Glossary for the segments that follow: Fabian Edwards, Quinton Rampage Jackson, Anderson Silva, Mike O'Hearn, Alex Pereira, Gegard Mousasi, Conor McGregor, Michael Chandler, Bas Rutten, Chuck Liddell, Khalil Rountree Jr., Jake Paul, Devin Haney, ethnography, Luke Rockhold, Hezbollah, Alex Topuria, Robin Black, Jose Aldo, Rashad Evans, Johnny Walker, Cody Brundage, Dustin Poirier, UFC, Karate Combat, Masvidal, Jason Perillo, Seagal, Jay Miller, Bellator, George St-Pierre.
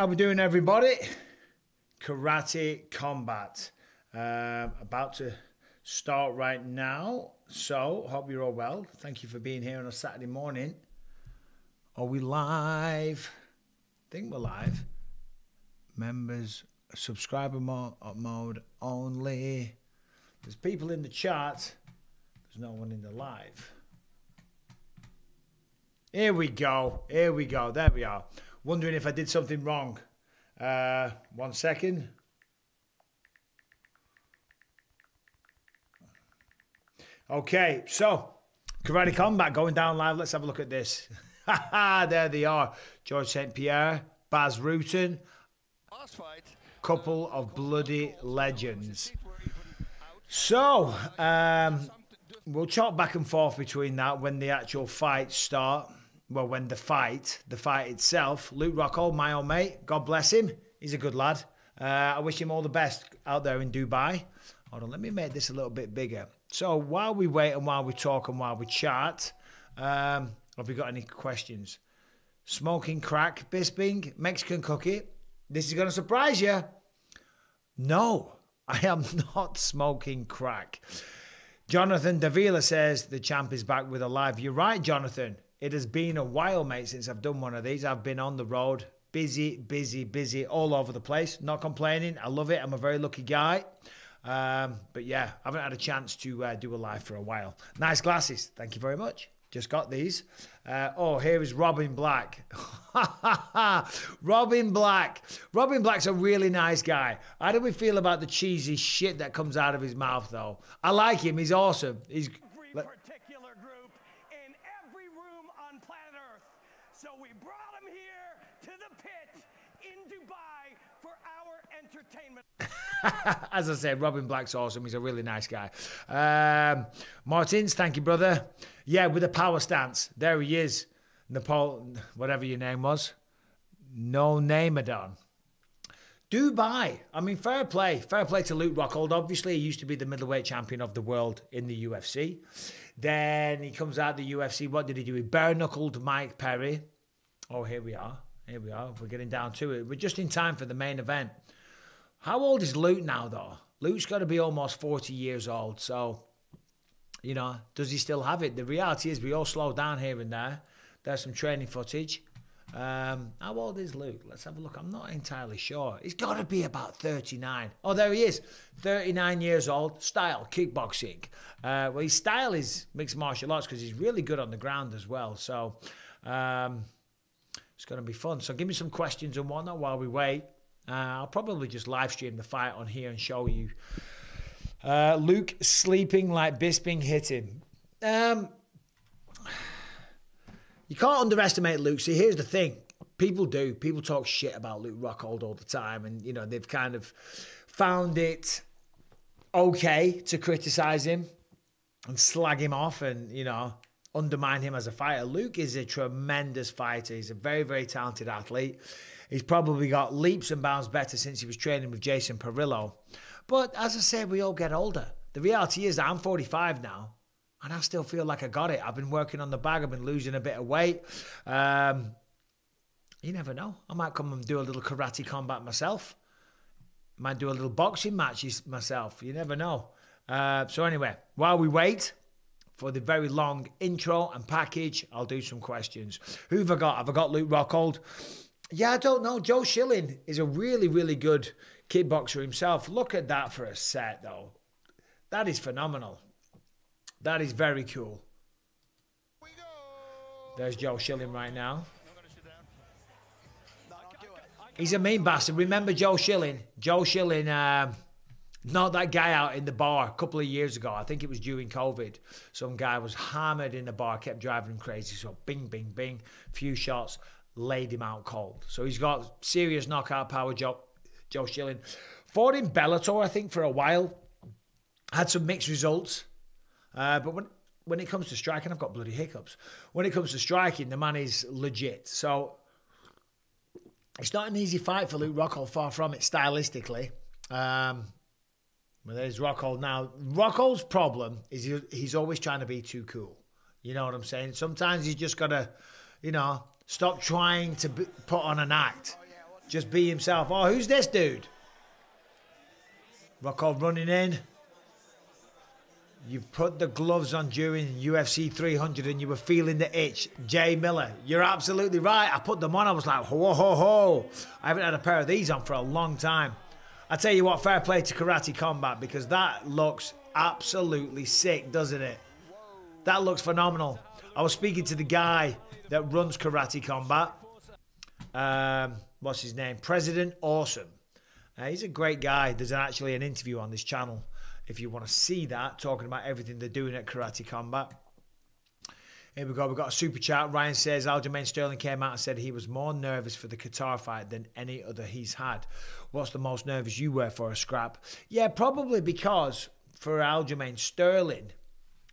How we doing, everybody? Karate Combat. About to start right now. So, hope you're all well. Thank you for being here on a Saturday morning. Are we live? I think we're live. Members, subscriber mode only. There's people in the chat. There's no one in the live. Here we go. Here we go. There we are. Wondering if I did something wrong. 1 second. Okay, so Karate Combat going down live. Let's have a look at this. There they are. George St-Pierre, Bas Rutten. Couple of bloody legends. So, we'll chop back and forth between that when the actual fights start. Well, when the fight itself. Luke Rockhold, my old mate, God bless him. He's a good lad. I wish him all the best out there in Dubai. Hold on, let me make this a little bit bigger. So while we wait and while we talk and while we chat, have we got any questions? Smoking crack, Bisping, Mexican cookie. This is going to surprise you. No, I am not smoking crack. Jonathan Davila says, the champ is back with a live. You're right, Jonathan. It has been a while, mate, since I've done one of these. I've been on the road, busy, busy, busy, all over the place. Not complaining. I love it. I'm a very lucky guy. But yeah, I haven't had a chance to do a live for a while. Nice glasses. Thank you very much. Just got these. Oh, here is Robin Black. Robin Black. Robin Black's a really nice guy. How do we feel about the cheesy shit that comes out of his mouth, though? I like him. He's awesome. He's... As I said, Robin Black's awesome. He's a really nice guy. Martins, thank you, brother. Yeah, with a power stance. There he is. Nepal, whatever your name was. No Namadon. Dubai. I mean, fair play. Fair play to Luke Rockhold. Obviously, he used to be the middleweight champion of the world in the UFC. Then he comes out of the UFC. What did he do? He bare-knuckled Mike Perry. Oh, here we are. Here we are. We're getting down to it. We're just in time for the main event. How old is Luke now, though? Luke's got to be almost 40 years old. So, you know, does he still have it? The reality is we all slow down here and there. There's some training footage. How old is Luke? Let's have a look. I'm not entirely sure. He's got to be about 39. Oh, there he is. 39 years old. Style, kickboxing. Well, his style is mixed martial arts because he's really good on the ground as well. So, it's going to be fun. So give me some questions and whatnot while we wait. I'll probably just live stream the fight on here and show you. Luke sleeping like Bisping hit him. You can't underestimate Luke. See, here's the thing. People do. People talk shit about Luke Rockhold all the time. And, you know, they've kind of found it okay to criticize him and slag him off and, you know, undermine him as a fighter. Luke is a tremendous fighter. He's a very, very talented athlete. He's probably got leaps and bounds better since he was training with Jason Perillo. But as I said, we all get older. The reality is I'm 45 now, and I still feel like I got it. I've been working on the bag. I've been losing a bit of weight. You never know. I might come and do a little Karate Combat myself. Might do a little boxing match myself. You never know. So anyway, while we wait for the very long intro and package, I'll do some questions. Who have I got? Have I got Luke Rockhold? Yeah, I don't know. Joe Schilling is a really, really good kickboxer himself. Look at that for a set, though. That is phenomenal. That is very cool. There's Joe Schilling right now. He's a mean bastard. Remember Joe Schilling? Joe Schilling... Not that guy out in the bar a couple of years ago. I think it was during COVID. Some guy was hammered in the bar, kept driving him crazy. So bing, bing, bing. Few shots, laid him out cold. So he's got serious knockout power, Joe Schilling. Fought in Bellator, I think, for a while. Had some mixed results. But when it comes to striking, I've got bloody hiccups. When it comes to striking, the man is legit. So it's not an easy fight for Luke Rockhold, far from it, stylistically. Well, there's Rockhold now. Rockhold's problem is he's always trying to be too cool. You know what I'm saying? Sometimes he's just got to, you know, stop trying to put on an act. just be himself. Oh, who's this dude? Rockhold running in. You put the gloves on during UFC 300 and you were feeling the itch. Jay Miller, you're absolutely right. I put them on. I was like, ho, ho, ho. I haven't had a pair of these on for a long time. I tell you what, fair play to Karate Combat, because that looks absolutely sick, doesn't it? That looks phenomenal. I was speaking to the guy that runs Karate Combat. What's his name? President Awesome. He's a great guy. There's actually an interview on this channel if you want to see that, talking about everything they're doing at Karate Combat. Here we go. We've got a super chat. Ryan says, Aljamain Sterling came out and said he was more nervous for the Qatar fight than any other he's had. What's the most nervous you were for a scrap? Yeah, probably because for Aljamain Sterling,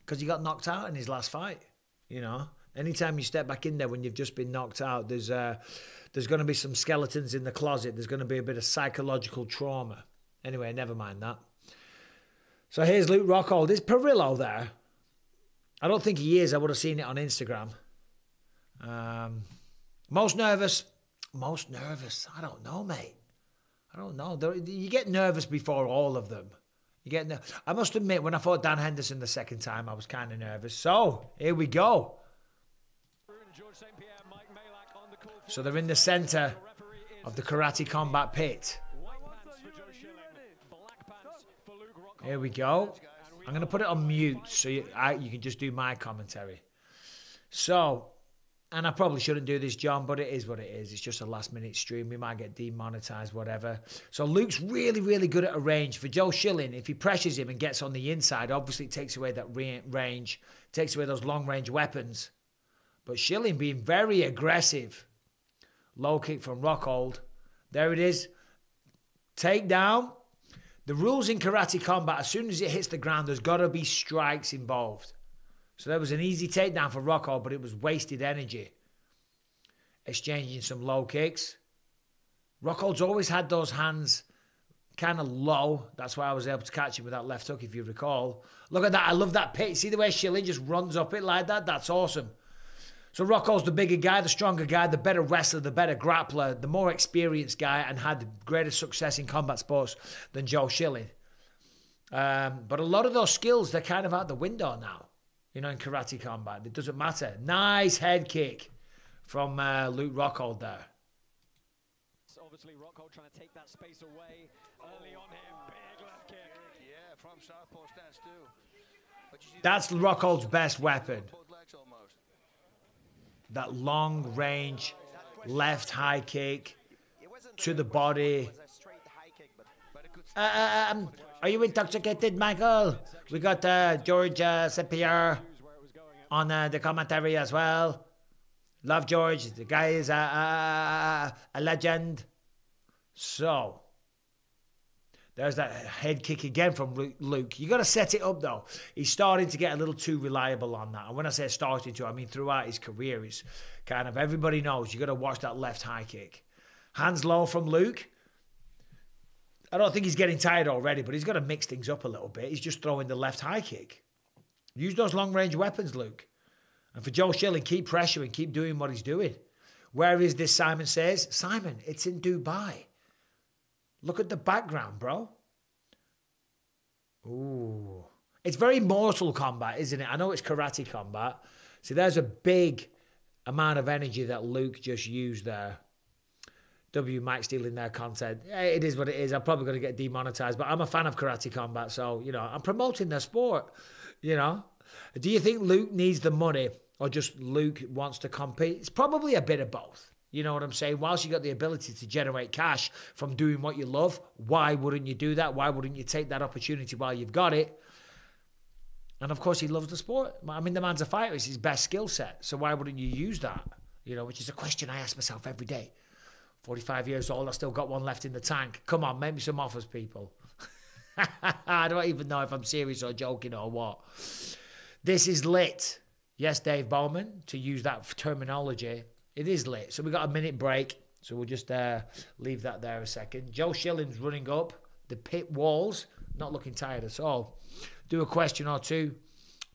because he got knocked out in his last fight, you know. Anytime you step back in there when you've just been knocked out, there's going to be some skeletons in the closet. There's going to be a bit of psychological trauma. Anyway, never mind that. So here's Luke Rockhold. Is Perillo there? I don't think he is. I would have seen it on Instagram. Most nervous. Most nervous. I don't know, mate. I don't know. You get nervous before all of them. You get I must admit, when I fought Dan Henderson the second time, I was kind of nervous. So, here we go. So they're in the centre of the Karate Combat pit. Here we go. I'm going to put it on mute so you can just do my commentary. So, and I probably shouldn't do this, John, but it is what it is. It's just a last-minute stream. We might get demonetized, whatever. So Luke's really, really good at a range. For Joe Schilling, if he pressures him and gets on the inside, obviously it takes away that range, takes away those long-range weapons. But Schilling being very aggressive. Low kick from Rockhold. There it is. Takedown. The rules in Karate Combat, as soon as it hits the ground, there's got to be strikes involved. So there was an easy takedown for Rockhold, but it was wasted energy. Exchanging some low kicks. Rockhold's always had those hands kind of low. That's why I was able to catch him with that left hook, if you recall. Look at that. I love that pit. See the way Schilling just runs up it like that? That's awesome. So Rockhold's the bigger guy, the stronger guy, the better wrestler, the better grappler, the more experienced guy, and had greater success in combat sports than Joe Schilling. But a lot of those skills, they're kind of out the window now, you know, in Karate Combat. It doesn't matter. Nice head kick from Luke Rockhold there. So obviously Rockhold trying to take that space away early on here. Big left kick. Yeah, from southpaw stance too. But that's Rockhold's best weapon. That long range left high kick to the body. Are you intoxicated, Michael? We got George St-Pierre on the commentary as well. Love George. The guy is a legend. So there's that head kick again from Luke. You got to set it up, though. He's starting to get a little too reliable on that. And when I say starting to, I mean throughout his career, it's kind of everybody knows you got to watch that left high kick. Hands low from Luke. I don't think he's getting tired already, but he's got to mix things up a little bit. He's just throwing the left high kick. Use those long-range weapons, Luke. And for Joe Schilling, keep pressuring, keep doing what he's doing. Where is this, Simon says? Simon, it's in Dubai. Look at the background, bro. Ooh. It's very Mortal Kombat, isn't it? I know it's Karate Combat. See, there's a big amount of energy that Luke just used there. W. Mike stealing their content. Yeah, it is what it is. I'm probably going to get demonetized, but I'm a fan of Karate Combat, so, you know, I'm promoting their sport, you know. Do you think Luke needs the money or just Luke wants to compete? It's probably a bit of both. You know what I'm saying? Whilst you got the ability to generate cash from doing what you love, why wouldn't you do that? Why wouldn't you take that opportunity while you've got it? And of course, he loves the sport. I mean, the man's a fighter. It's his best skill set. So why wouldn't you use that? You know, which is a question I ask myself every day. 45 years old, I still got one left in the tank. Come on, make me some offers, people. I don't even know if I'm serious or joking or what. This is lit. Yes, Dave Bowman, to use that terminology. It is late, so we got a minute break. So we'll just leave that there a second. Joe Schilling's running up the pit walls. Not looking tired at all. Do a question or two.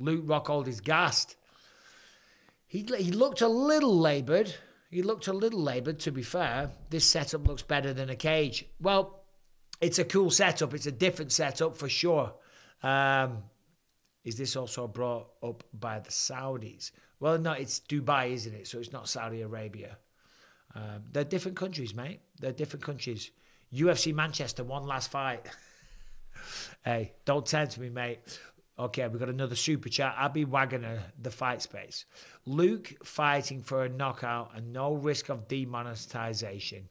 Luke Rockhold is gassed. He looked a little laboured. He looked a little laboured, to be fair. This setup looks better than a cage. Well, it's a cool setup. It's a different setup for sure. Is this also brought up by the Saudis? Well, no, it's Dubai, isn't it? So it's not Saudi Arabia. They're different countries, mate. They're different countries. UFC Manchester, one last fight. Hey, don't tempt me, mate. Okay, we've got another super chat. Abby Wagner, the fight space. Luke fighting for a knockout and no risk of demonetization.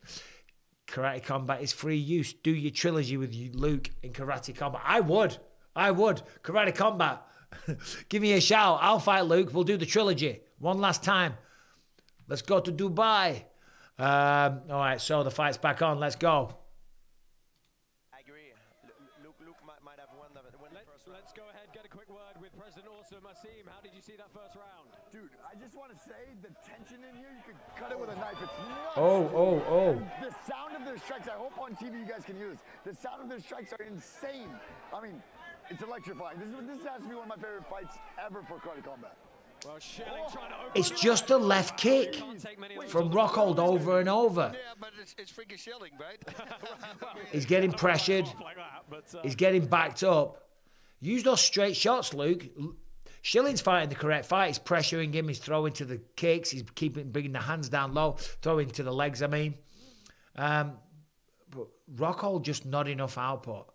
Karate Combat is free use. Do your trilogy with Luke in Karate Combat. I would. Karate Combat. Give me a shout. I'll fight Luke. We'll do the trilogy. One last time. Let's go to Dubai. All right, so the fight's back on. Let's go. I agree. Luke might have won the first round. Let's go ahead, get a quick word with President Awesome Asim. How did you see that first round? Dude, I just want to say the tension in here, you could cut it with a knife. It's nuts. Oh. The sound of their strikes, I hope on TV you guys can hear this. The sound of their strikes are insane. I mean, it's electrifying. This has to be one of my favorite fights ever for Karate Combat. Well, it's just a left kick from Rockhold over and over. Yeah, but it's freaking Schilling, right? He's getting pressured. He's getting backed up. Use those straight shots, Luke. Schilling's fighting the correct fight. He's pressuring him. He's throwing to the kicks. He's bringing the hands down low, throwing to the legs, I mean. But Rockhold just not enough output.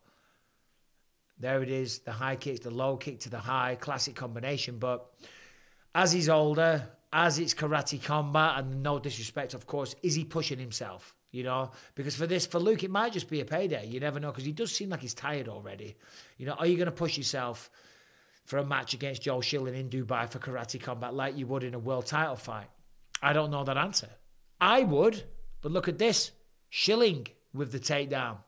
There it is, the high kicks, the low kick to the high, classic combination, but... as he's older, as it's Karate Combat, and no disrespect, of course, is he pushing himself, you know? Because for Luke, it might just be a payday. You never know, because he does seem like he's tired already. You know, are you going to push yourself for a match against Joe Schilling in Dubai for Karate Combat like you would in a world title fight? I don't know that answer. I would, but look at this. Schilling with the takedown.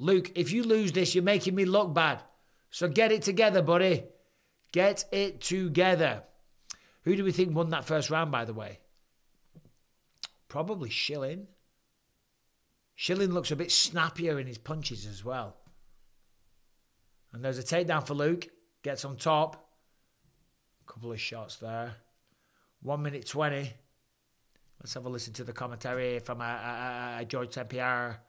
Luke, if you lose this, you're making me look bad. So get it together, buddy. Get it together. Who do we think won that first round, by the way? Probably Schilling. Schilling looks a bit snappier in his punches as well. And there's a takedown for Luke. Gets on top. A couple of shots there. 1:20. Let's have a listen to the commentary from George St-Pierre.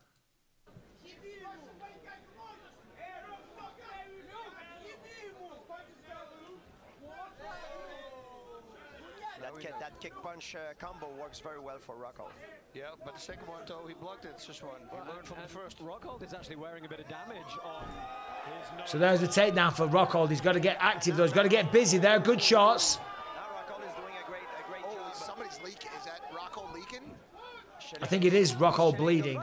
That kick punch combo works very well for Rockhold. Yeah, but the second one, though, he blocked it. It's just one. He learned from the first. Rockhold is actually wearing a bit of damage on his... So there's the takedown for Rockhold. He's got to get active, though. He's got to get busy there. Good shots. Now Rockhold is doing a great job. Somebody's leaking. Is that Rockhold leaking? I think it is Rockhold bleeding.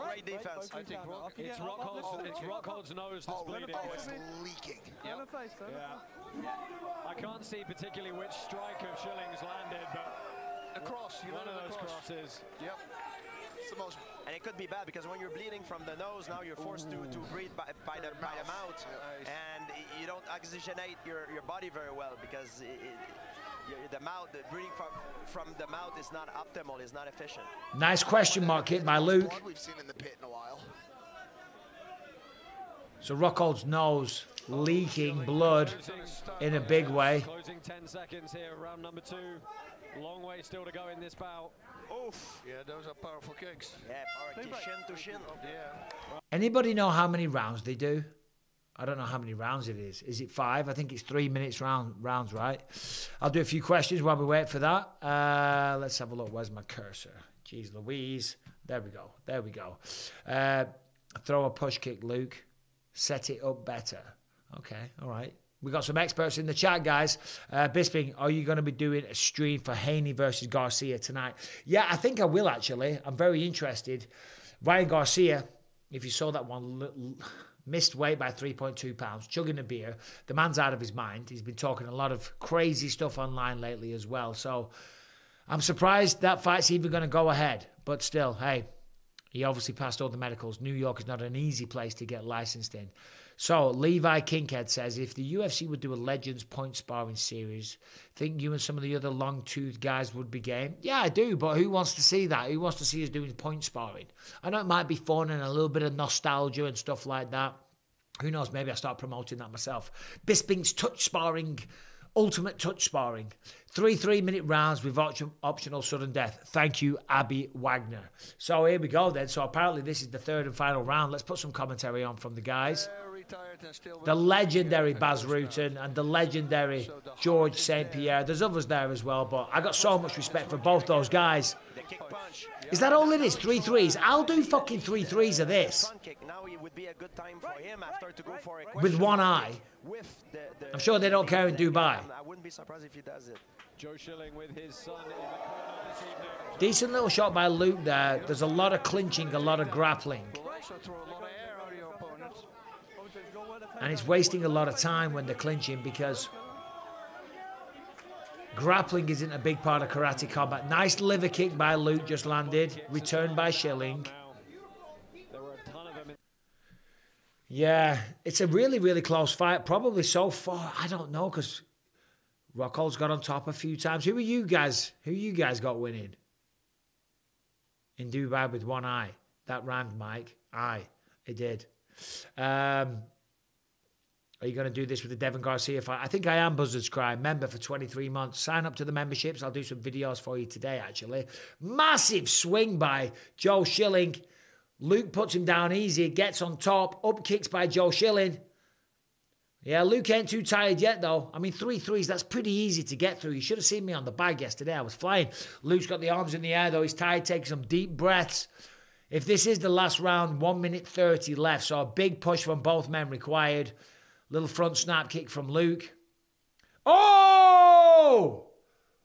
Great defense. I think it's Rockhold's nose that's bleeding. Oh, it's leaking. Yep. Yeah. I can't see particularly which strike of Schilling's landed, but across, you know, those crosses. Yep. It's the most, and it could be bad because when you're bleeding from the nose, now you're forced to breathe by the mouth, and you don't oxygenate your body very well because the breathing from the mouth is not optimal, is not efficient. Nice question mark hit by Luke. We've seen in the pit in a while. So Rockhold's nose leaking blood in a big way. Closing 10 seconds here, round number 2. Long way still to go in this bout. Oof. Yeah, those are powerful kicks. Yeah, shin to shin. Yeah. Anybody know how many rounds they do? I don't know how many rounds it is. Is it 5? I think it's 3 minutes rounds, right? I'll do a few questions while we wait for that. Let's have a look. Where's my cursor? Jeez Louise. There we go. There we go. Throw a push kick, Luke. Set it up better. Okay, all right. We got some experts in the chat, guys. Bisping, are you going to be doing a stream for Haney versus Garcia tonight? Yeah, I think I will, actually. I'm very interested. Ryan Garcia, if you saw that one... missed weight by 3.2 pounds, chugging a beer. The man's out of his mind. He's been talking a lot of crazy stuff online lately as well. So I'm surprised that fight's even going to go ahead. But still, hey, he obviously passed all the medicals. New York is not an easy place to get licensed in. So Levi Kinkhead says, if the UFC would do a Legends point sparring series, think you and some of the other long-toothed guys would be game? Yeah, I do, but who wants to see that? Who wants to see us doing point sparring? I know it might be fun and a little bit of nostalgia and stuff like that. Who knows? Maybe I start promoting that myself. Bisping's touch sparring Ultimate touch sparring. 3 3-minute rounds with optional sudden death. Thank you, Abby Wagner. So here we go then. So apparently this is the third and final round. Let's put some commentary on from the guys. The legendary Bas Rutten and the legendary George St-Pierre. There's others there as well, but I got so much respect for both those guys. Is that all it is? 3 threes? I'll do fucking 3 threes of this. With one eye. I'm sure they don't care in Dubai. I wouldn't be surprised if he does it. Joe Schilling with his son in the corner this evening. Decent little shot by Luke there. There's a lot of clinching, a lot of grappling. And it's wasting a lot of time when they're clinching because grappling isn't a big part of Karate Combat. Nice liver kick by Luke, just landed. Return by Schilling. Yeah, it's a really, really close fight. Probably so far, I don't know, because Rockhold's got on top a few times. Who are you guys? Who you guys got winning? In Dubai with one eye. That rhymed, Mike. Aye, it did. Are you going to do this with the Devin Garcia fight? I think I am, Buzzard's Cry. Member for 23 months. Sign up to the memberships. I'll do some videos for you today, actually. Massive swing by Joe Schilling. Luke puts him down easy. Gets on top. Up kicks by Joe Schilling. Yeah, Luke ain't too tired yet, though. I mean, 3 threes, that's pretty easy to get through. You should have seen me on the bag yesterday. I was flying. Luke's got the arms in the air, though. He's tired, taking some deep breaths. If this is the last round, 1:30 left. So a big push from both men required. Little front snap kick from Luke. Oh!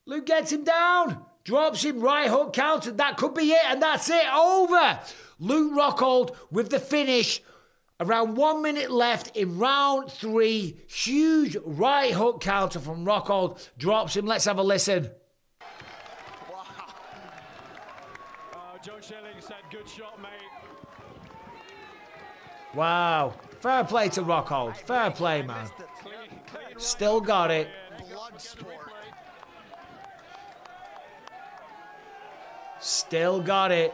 Luke gets him down. Drops him, right hook, countered. That could be it, and that's it. Over. Luke Rockhold with the finish. Around 1 minute left in round 3. Huge right hook counter from Rockhold. Drops him. Let's have a listen. Wow. Joe Schilling said, good shot, mate. Wow. Fair play to Rockhold. Fair play, man. Still got it. Still got it.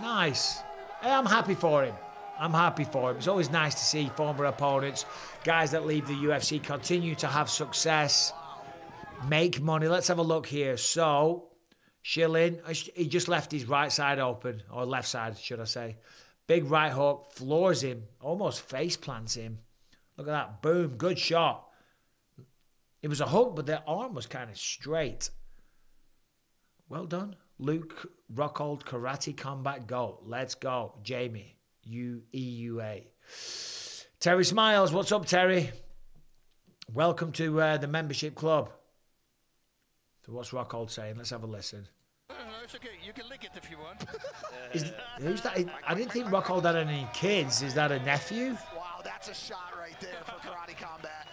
Nice. I'm happy for him. I'm happy for him. It's always nice to see former opponents, guys that leave the UFC, continue to have success, make money. Let's have a look here. So, Schilling, he just left his right side open, or left side, should I say. Big right hook, floors him, almost face plants him. Look at that. Boom. Good shot. It was a hook, but their arm was kind of straight. Well done. Luke Rockhold, Karate Combat, go. Let's go. Jamie, EUA. Terry Smiles, what's up, Terry? Welcome to the membership club. So what's Rockhold saying? Let's have a listen. No, it's okay. You can lick it if you want. Who's that? I didn't think Rockhold had any kids. Is that a nephew? Wow, that's a shot right there for Karate Combat.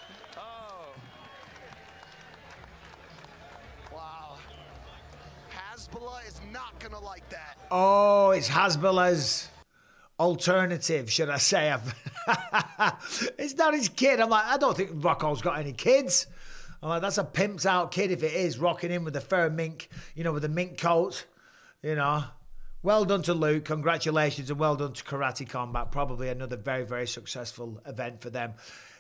Hezbollah is not going to like that. Oh, it's Hezbollah's alternative, should I say. It's not his kid. I'm like, I don't think Rockhold's got any kids. I'm like, that's a pimped out kid if it is, rocking in with a fur mink, you know, with a mink coat, you know. Well done to Luke. Congratulations and well done to Karate Combat. Probably another very, very successful event for them.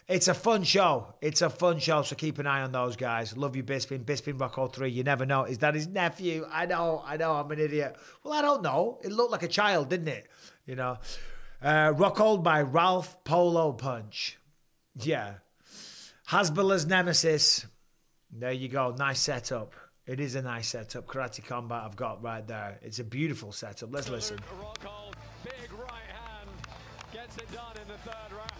It's a fun show. It's a fun show, so keep an eye on those guys. Love you, Bisping. Bisping Rockhold 3. You never know. Is that his nephew? I know. I'm an idiot. Well, I don't know. It looked like a child, didn't it? You know. Rockhold by Ralph Polo Punch. Yeah. Hezbollah's nemesis. There you go. Nice setup. It is a nice setup. Karate Combat I've got right there. It's a beautiful setup. Let's listen. Rockhold, big right hand. Gets it done in the third round.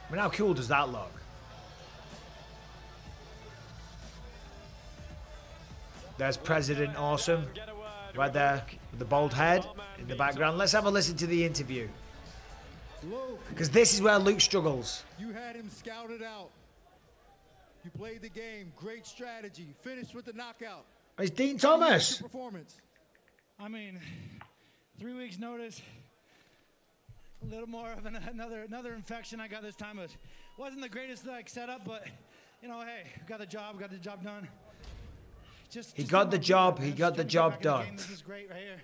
I mean, how cool does that look? There's President Awesome right there with the bald head in the background. Let's have a listen to the interview. Because this is where Luke struggles. You had him scouted out. You played the game. Great strategy. Finished with the knockout. It's Dean Thomas. I mean, 3 weeks notice. A little more of another infection I got this time. It wasn't the greatest setup, but you know, hey, got the job done. He got the job done. This is great right here.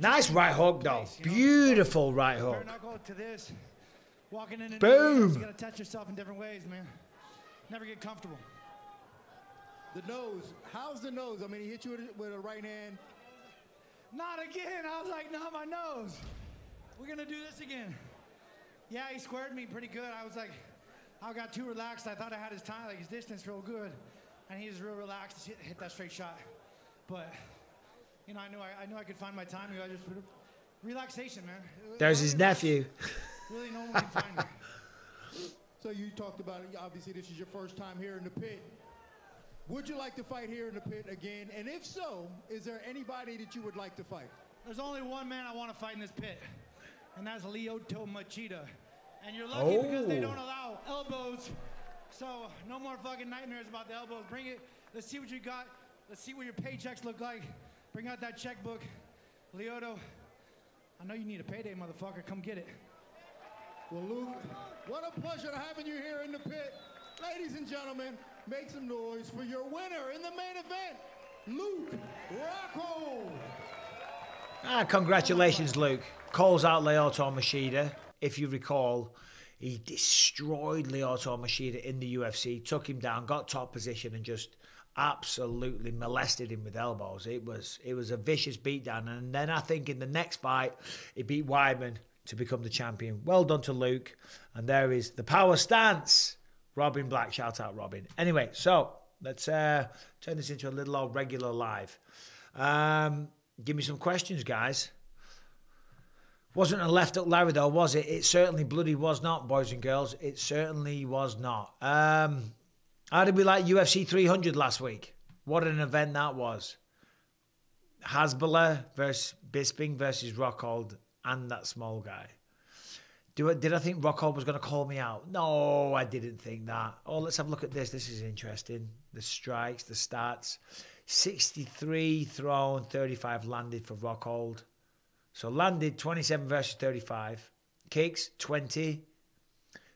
Nice right hook, though. Beautiful right hook. Boom. You gotta touch yourself in different ways, man. Never get comfortable. The nose. How's the nose? I mean, he hit you with a right hand. Not again. I was like, not my nose. We're going to do this again. Yeah, he squared me pretty good. I was like, I got too relaxed. I thought I had his time, like his distance real good. And he was real relaxed. Hit that straight shot. But, you know, I knew I could find my timing. You know, I just relaxation, man. There's his nephew. Really no one can find me. So you talked about it. Obviously, this is your first time here in the pit. Would you like to fight here in the pit again? And if so, is there anybody that you would like to fight? There's only one man I want to fight in this pit, and that's Lyoto Machida. And you're lucky because they don't allow elbows. So no more fucking nightmares about the elbows. Bring it. Let's see what you got. Let's see what your paychecks look like. Bring out that checkbook. Lyoto, I know you need a payday, motherfucker. Come get it. Well, Luke, what a pleasure having you here in the pit. Ladies and gentlemen, make some noise for your winner in the main event, Luke Rockhold. Ah, congratulations, Luke. Calls out Lyoto Machida. If you recall, he destroyed Lyoto Machida in the UFC, took him down, got top position, and just absolutely molested him with elbows. It was a vicious beatdown. And then I think in the next fight, he beat Weidman to become the champion. Well done to Luke. And there is the power stance. Robin Black, shout out Robin. Anyway, so let's turn this into a little old regular live. Give me some questions, guys. Wasn't a left up Larry though, was it? It certainly bloody was not, boys and girls. It certainly was not. How did we like UFC 300 last week? What an event that was. Hasbulla versus Bisping versus Rockhold and that small guy. Did I think Rockhold was going to call me out? No, I didn't think that. Oh, let's have a look at this. This is interesting. The strikes, the stats. 63 thrown, 35 landed for Rockhold. So landed 27 versus 35. Kicks, 20.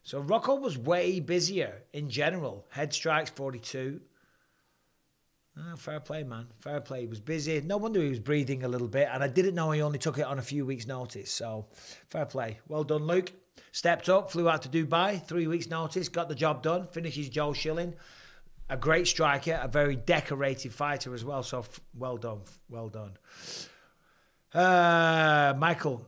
So Rockhold was way busier in general. Head strikes, 42. Oh, fair play, man. Fair play. He was busy. No wonder he was breathing a little bit. And I didn't know he only took it on a few weeks' notice. So, fair play. Well done, Luke. Stepped up, flew out to Dubai. 3 weeks' notice. Got the job done. Finishes Joe Schilling. A great striker. A very decorated fighter as well. So, well done. Well done. Michael,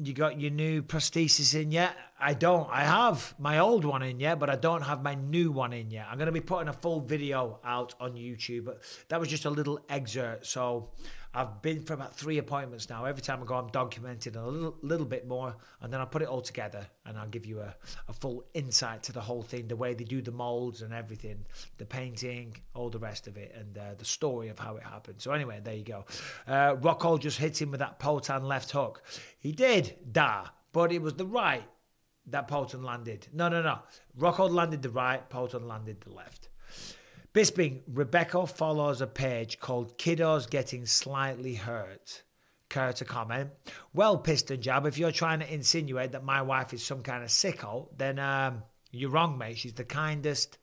you got your new prosthesis in yet? I don't. I have my old one in yet, but I don't have my new one in yet. I'm going to be putting a full video out on YouTube, but that was just a little excerpt. So I've been for about 3 appointments now. Every time I go, I'm documenting a little bit more, and then I'll put it all together, and I'll give you a full insight to the whole thing, the way they do the molds and everything, the painting, all the rest of it, and the story of how it happened. So anyway, there you go. Rockhold just hit him with that Potan left hook. He did, but it was the right that Poulton landed. No. Rockhold landed the right, Poulton landed the left. Bisping, Rebecca follows a page called Kiddo's Getting Slightly Hurt. Care to comment? Well, Piston Jab, if you're trying to insinuate that my wife is some kind of sicko, then you're wrong, mate. She's the kindest,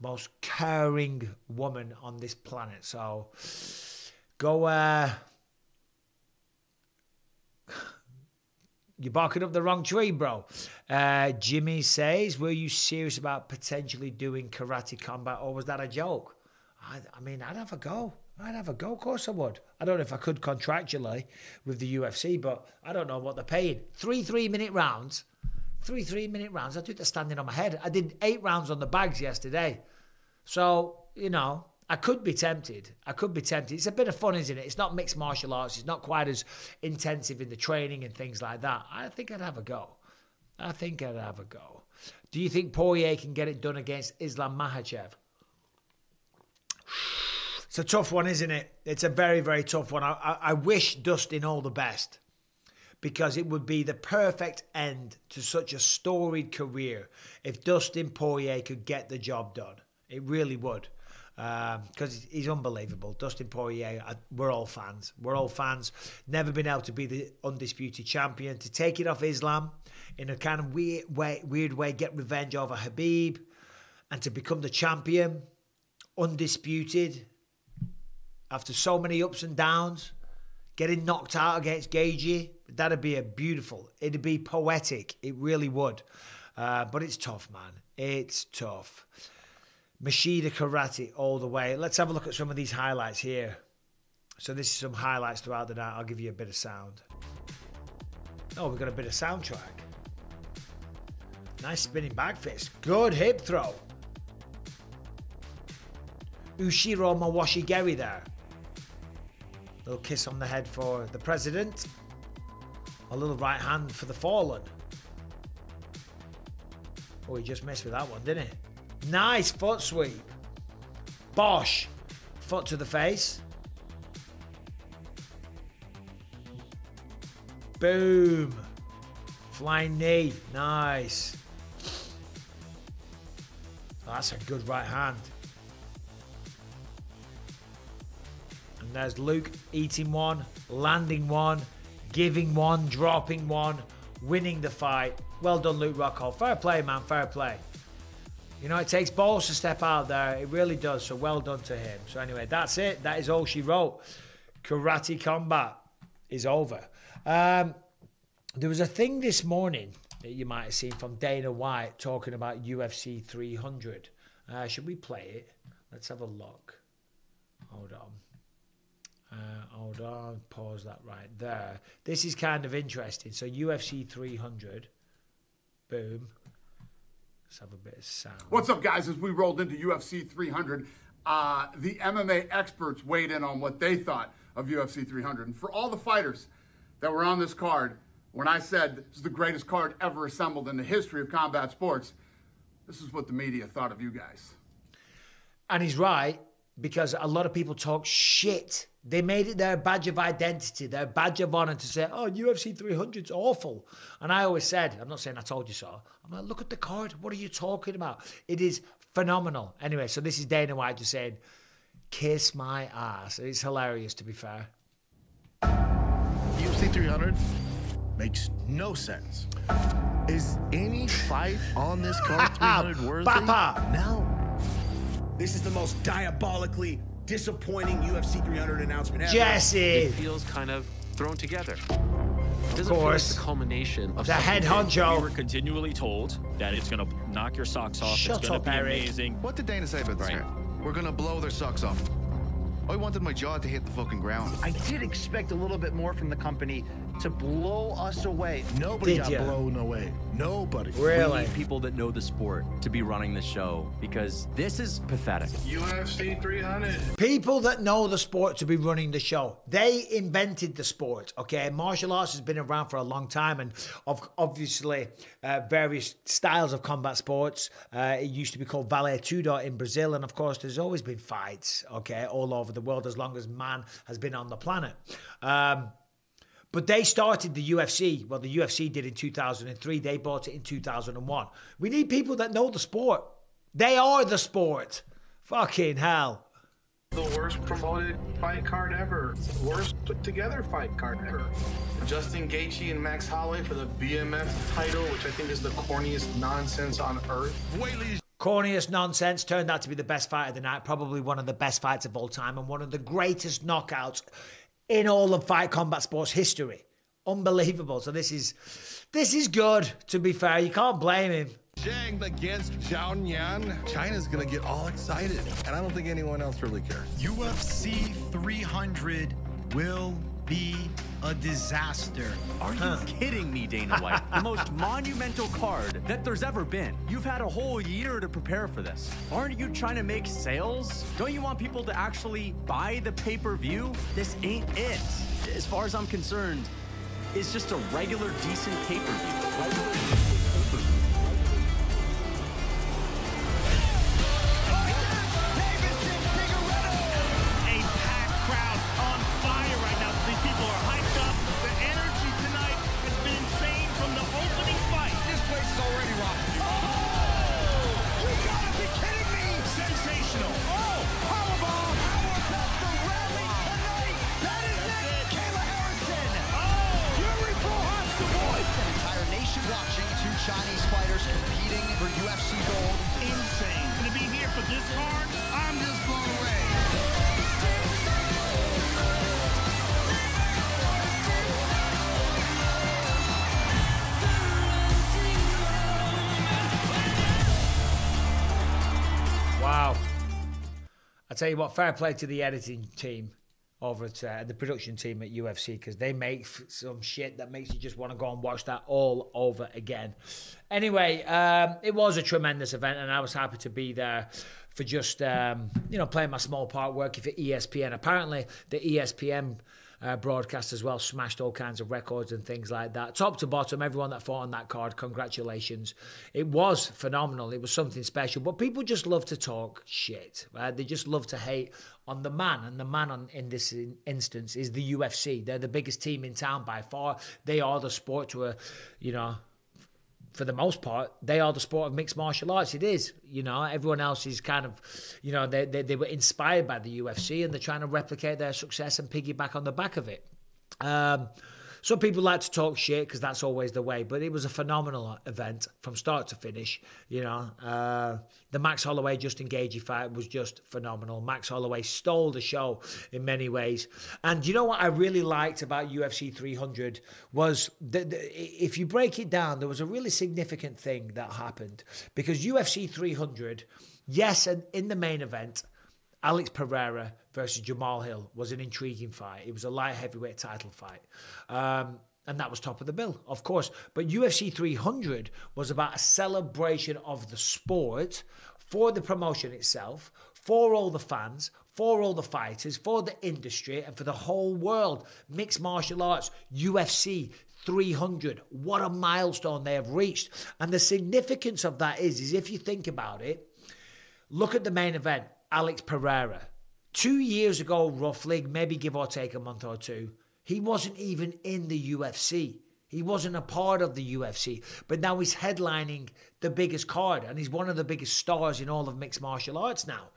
most caring woman on this planet. So go... You're barking up the wrong tree, bro. Jimmy says, were you serious about potentially doing Karate Combat, or was that a joke? I mean, I'd have a go. I'd have a go. Of course I would. I don't know if I could contractually with the UFC, but I don't know what they're paying. 3 3-minute rounds. 3 3-minute rounds. I do the standing on my head. I did 8 rounds on the bags yesterday. So, you know, I could be tempted. I could be tempted. It's a bit of fun, isn't it? It's not mixed martial arts. It's not quite as intensive in the training and things like that. I think I'd have a go. I think I'd have a go. Do you think Poirier can get it done against Islam Makhachev? It's a tough one, isn't it? It's a very, very tough one. I wish Dustin all the best, because it would be the perfect end to such a storied career if Dustin Poirier could get the job done. It really would. Because he's unbelievable. Dustin Poirier, we're all fans. We're all fans. Never been able to be the undisputed champion. To take it off Islam in a kind of weird way, get revenge over Habib, and to become the champion, undisputed, after so many ups and downs, Getting knocked out against Gaethje, that'd be a beautiful, it'd be poetic. It really would. But it's tough, man. It's tough. Machida karate all the way. Let's have a look at some of these highlights here. So this is some highlights throughout the night. I'll give you a bit of sound. Oh, we've got a bit of soundtrack. Nice spinning back fist. Good hip throw. Ushiro Mawashigeri there. Little kiss on the head for the president. A little right hand for the fallen. Oh, he just missed with that one, didn't he? Nice foot sweep. Bosh. Foot to the face. Boom. Flying knee. Nice. Oh, that's a good right hand. And there's Luke eating one, landing one, giving one, dropping one, winning the fight. Well done, Luke Rockhold. Fair play, man. Fair play. You know, it takes balls to step out there. It really does. So well done to him. So anyway, that's it. That is all she wrote. Karate Combat is over. There was a thing this morning that you might have seen from Dana White talking about UFC 300. Should we play it? Let's have a look. Hold on. Hold on, pause that right there. This is kind of interesting. So UFC 300, boom. Let's have a bit of sound. What's up, guys? As we rolled into UFC 300, the MMA experts weighed in on what they thought of UFC 300. And for all the fighters that were on this card, when I said this is the greatest card ever assembled in the history of combat sports, this is what the media thought of you guys. And he's right, because a lot of people talk shit. They made it their badge of identity, their badge of honor to say, oh, UFC 300's awful. And I always said, I'm not saying I told you so. I'm like, look at the card. What are you talking about? It is phenomenal. Anyway, so this is Dana White just saying, kiss my ass. It's hilarious, to be fair. UFC 300 makes no sense. Is any fight on this card 300 worthy? Papa. No. This is the most diabolically disappointing UFC 300 announcement ever. Jesse! It feels kind of thrown together. Of course. The culmination of the head honcho. We were continually told that it's going to knock your socks off. Shut it's going to be amazing. What did Dana say about this? Right. We're going to blow their socks off. I wanted my jaw to hit the fucking ground. I did expect a little bit more from the company to blow us away. Nobody did got you? Blown away. Nobody. Really? We need people that know the sport to be running the show, because this is pathetic. UFC 300. People that know the sport to be running the show. They invented the sport, okay? Martial arts has been around for a long time, and obviously various styles of combat sports. It used to be called Vale Tudo in Brazil, and of course, there's always been fights, okay, all over the world as long as man has been on the planet. But they started the UFC. Well, the UFC did in 2003. They bought it in 2001. We need people that know the sport. They are the sport. Fucking hell. The worst promoted fight card ever. Worst put together fight card ever. Justin Gaethje and Max Holloway for the BMF title, which I think is the corniest nonsense on earth. Corniest nonsense turned out to be the best fight of the night. Probably one of the best fights of all time and one of the greatest knockouts in all of fight combat sports history. Unbelievable. So this is good, to be fair. You can't blame him. Zhang against Zhao Yan. China's going to get all excited, and I don't think anyone else really cares. UFC 300 will be a disaster. Are you kidding me, Dana White? The most monumental card that there's ever been. You've had a whole year to prepare for this. Aren't you trying to make sales? Don't you want people to actually buy the pay-per-view? This ain't it. As far as I'm concerned, it's just a regular, decent pay-per-view. tell you what, fair play to the editing team over at the production team at UFC, because they make some shit that makes you just want to go and watch that all over again. Anyway, it was a tremendous event, and I was happy to be there for just, you know, playing my small part working for ESPN. Apparently, the ESPN broadcast as well smashed all kinds of records and things like that. Top to bottom, everyone that fought on that card, congratulations. It was phenomenal. It was something special. But people just love to talk shit, right? They just love to hate on the man. And the man in this instance is the UFC. They're the biggest team in town by far. They are the sport to a, you know, for the most part, they are the sport of mixed martial arts. It is, you know, everyone else is kind of, you know, they were inspired by the UFC and they're trying to replicate their success and piggyback on the back of it. So people like to talk shit because that's always the way, but it was a phenomenal event from start to finish, you know. The Max Holloway, Justin Gaethje fight was just phenomenal. Max Holloway stole the show in many ways. And you know what I really liked about UFC 300 was that if you break it down, there was a really significant thing that happened. Because UFC 300, yes, and in the main event, Alex Pereira versus Jamal Hill was an intriguing fight. It was a light heavyweight title fight. And that was top of the bill, of course. But UFC 300 was about a celebration of the sport for the promotion itself, for all the fans, for all the fighters, for the industry, and for the whole world. Mixed martial arts, UFC 300. What a milestone they have reached. And the significance of that is if you think about it, look at the main event. Alex Pereira, 2 years ago, roughly, maybe give or take a month or two, he wasn't even in the UFC. He wasn't a part of the UFC, but now he's headlining the biggest card, and he's one of the biggest stars in all of mixed martial arts now.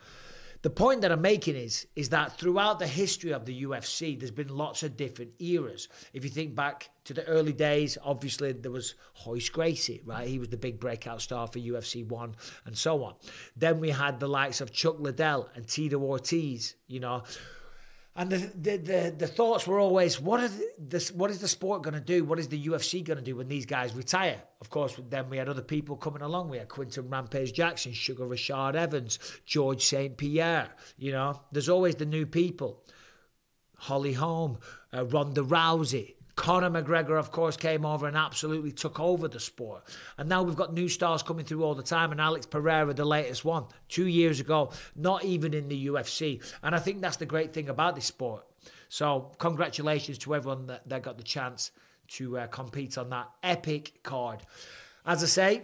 The point that I'm making is that throughout the history of the UFC, there's been lots of different eras. If you think back to the early days, obviously there was Royce Gracie, right? He was the big breakout star for UFC 1 and so on. Then we had the likes of Chuck Liddell and Tito Ortiz, you know. And the thoughts were always, what is the sport going to do? What is the UFC going to do when these guys retire? Of course, then we had other people coming along. We had Quinton Rampage Jackson, Sugar Rashad Evans, George St-Pierre. You know, there's always the new people. Holly Holm, Ronda Rousey. Conor McGregor, of course, came over and absolutely took over the sport. And now we've got new stars coming through all the time. And Alex Pereira, the latest one, 2 years ago, not even in the UFC. And I think that's the great thing about this sport. So congratulations to everyone that got the chance to compete on that epic card. As I say,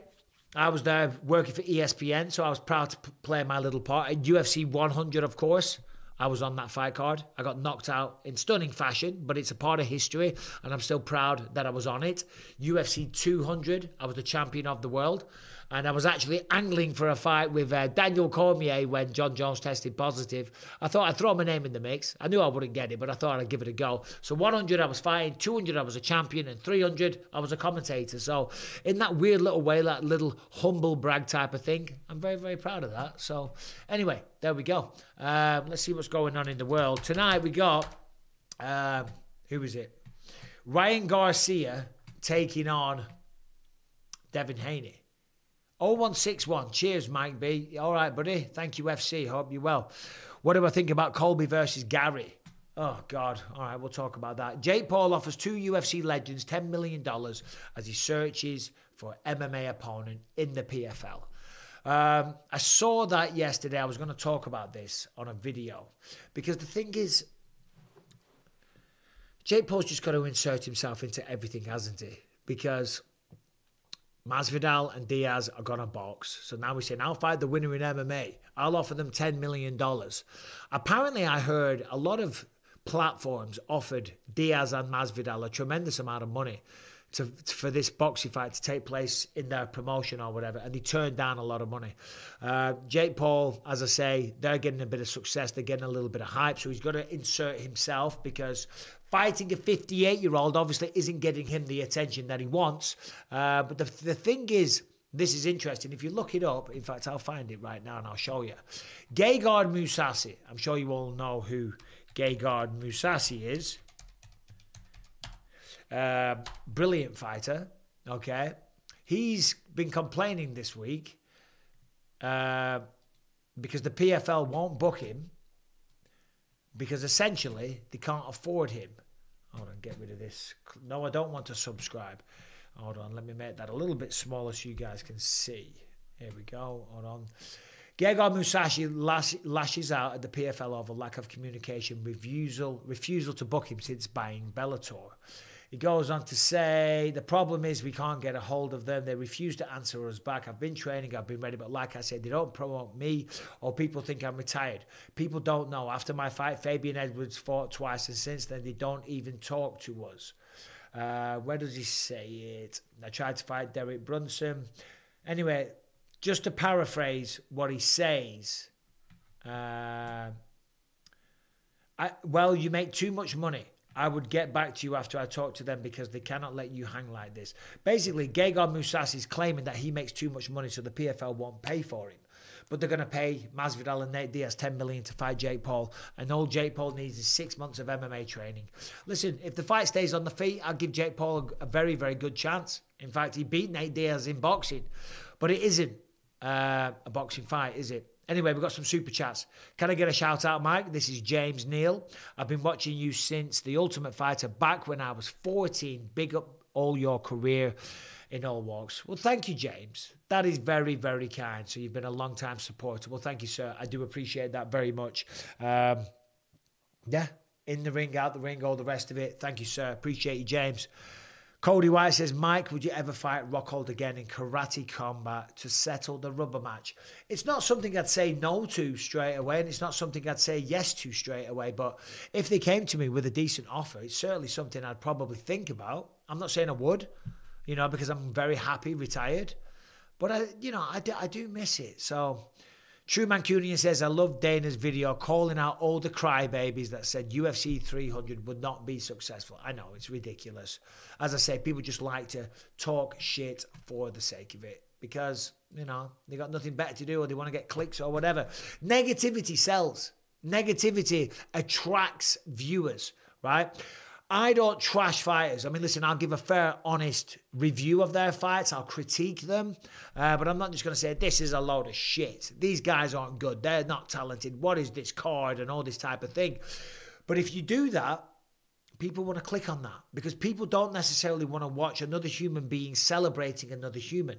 I was there working for ESPN, so I was proud to play my little part. At UFC 100, of course, I was on that fight card. I got knocked out in stunning fashion, but it's a part of history, and I'm still proud that I was on it. UFC 200, I was the champion of the world, and I was actually angling for a fight with Daniel Cormier when John Jones tested positive. I thought I'd throw my name in the mix. I knew I wouldn't get it, but I thought I'd give it a go. So 100, I was fighting. 200, I was a champion. And 300, I was a commentator. So in that weird little way, that little humble brag type of thing, I'm very, very proud of that. So anyway, there we go. Let's see what's going on in the world. Tonight we got, who is it? Ryan Garcia taking on Devin Haney. 0161. Cheers, Mike B. All right, buddy. Thank you, FC. Hope you're well. What do I think about Colby versus Gary? Oh, God. All right, we'll talk about that. Jake Paul offers two UFC legends $10 million as he searches for MMA opponent in the PFL. I saw that yesterday. I was going to talk about this on a video because the thing is, Jake Paul's just got to insert himself into everything, hasn't he? Because Masvidal and Diaz are going to box. So now we're saying, I'll fight the winner in MMA. I'll offer them $10 million. Apparently, I heard a lot of platforms offered Diaz and Masvidal a tremendous amount of money for this boxing fight to take place in their promotion or whatever, and he turned down a lot of money. Jake Paul, as I say, they're getting a bit of success. They're getting a little bit of hype, so he's got to insert himself because fighting a 58-year-old obviously isn't getting him the attention that he wants. But the thing is, this is interesting. If you look it up, in fact, I'll find it right now and I'll show you. Gegard Mousasi. I'm sure you all know who Gegard Mousasi is. Brilliant fighter, okay? He's been complaining this week because the PFL won't book him because essentially they can't afford him. Hold on, get rid of this. No, I don't want to subscribe. Hold on, let me make that a little bit smaller so you guys can see. Here we go, hold on. Gegard Mousasi lashes out at the PFL over lack of communication, refusal to book him since buying Bellator. He goes on to say, the problem is we can't get a hold of them. They refuse to answer us back. I've been training, I've been ready, but like I said, they don't promote me or people think I'm retired. People don't know. After my fight, Fabian Edwards fought twice, and since then, they don't even talk to us. Where does he say it? I tried to fight Derek Brunson. Anyway, just to paraphrase what he says, well, you make too much money. I would get back to you after I talk to them because they cannot let you hang like this. Basically, Gegard Mousasi is claiming that he makes too much money so the PFL won't pay for him. But they're going to pay Masvidal and Nate Diaz $10 million to fight Jake Paul. And all Jake Paul needs is 6 months of MMA training. Listen, if the fight stays on the feet, I'll give Jake Paul a very, very good chance. In fact, he beat Nate Diaz in boxing. But it isn't a boxing fight, is it? Anyway, we've got some super chats. Can I get a shout out, Mike? This is James Neal. I've been watching you since The Ultimate Fighter back when I was 14. Big up all your career in all walks. Well, thank you, James. That is very, very kind. So you've been a long-time supporter. Well, thank you, sir. I do appreciate that very much. Yeah, in the ring, out the ring, all the rest of it. Thank you, sir. Appreciate you, James. Cody White says, Mike, would you ever fight Rockhold again in Karate Combat to settle the rubber match? It's not something I'd say no to straight away, and it's not something I'd say yes to straight away, but if they came to me with a decent offer, it's certainly something I'd probably think about. I'm not saying I would, you know, because I'm very happy, retired, but I do miss it, so... True Mancunian says, I love Dana's video calling out all the crybabies that said UFC 300 would not be successful. I know, it's ridiculous. As I say, people just like to talk shit for the sake of it because, you know, they got nothing better to do or they want to get clicks or whatever. Negativity sells. Negativity attracts viewers, right? I don't trash fighters. I mean, listen, I'll give a fair, honest review of their fights. I'll critique them. But I'm not just going to say, this is a load of shit. These guys aren't good. They're not talented. What is this card and all this type of thing? But if you do that, people want to click on that because people don't necessarily want to watch another human being celebrating another human.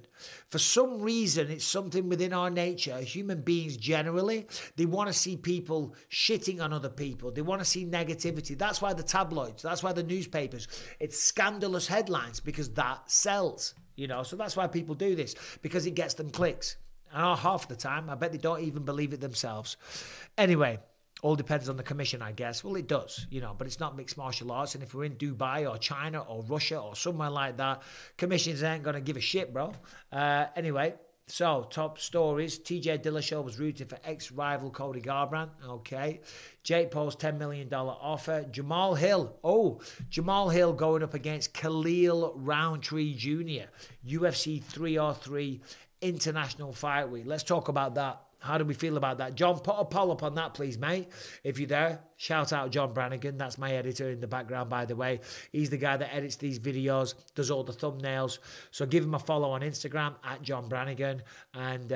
For some reason, it's something within our nature. Human beings generally, they want to see people shitting on other people. They want to see negativity. That's why the tabloids, that's why the newspapers, it's scandalous headlines because that sells, you know. So that's why people do this because it gets them clicks. And half the time, I bet they don't even believe it themselves. Anyway, all depends on the commission, I guess. Well, it does, you know, but it's not mixed martial arts. And if we're in Dubai or China or Russia or somewhere like that, commissions ain't going to give a shit, bro. Anyway, so top stories. TJ Dillashaw was rooted for ex-rival Cody Garbrandt. Okay. Jake Paul's $10 million offer. Jamal Hill. Oh, Jamal Hill going up against Khalil Rountree Jr. UFC 303 International Fight Week. Let's talk about that. How do we feel about that? John, put a poll up on that, please, mate. If you're there, shout out John Brannigan. That's my editor in the background, by the way. He's the guy that edits these videos, does all the thumbnails. So give him a follow on Instagram, at John Brannigan. And,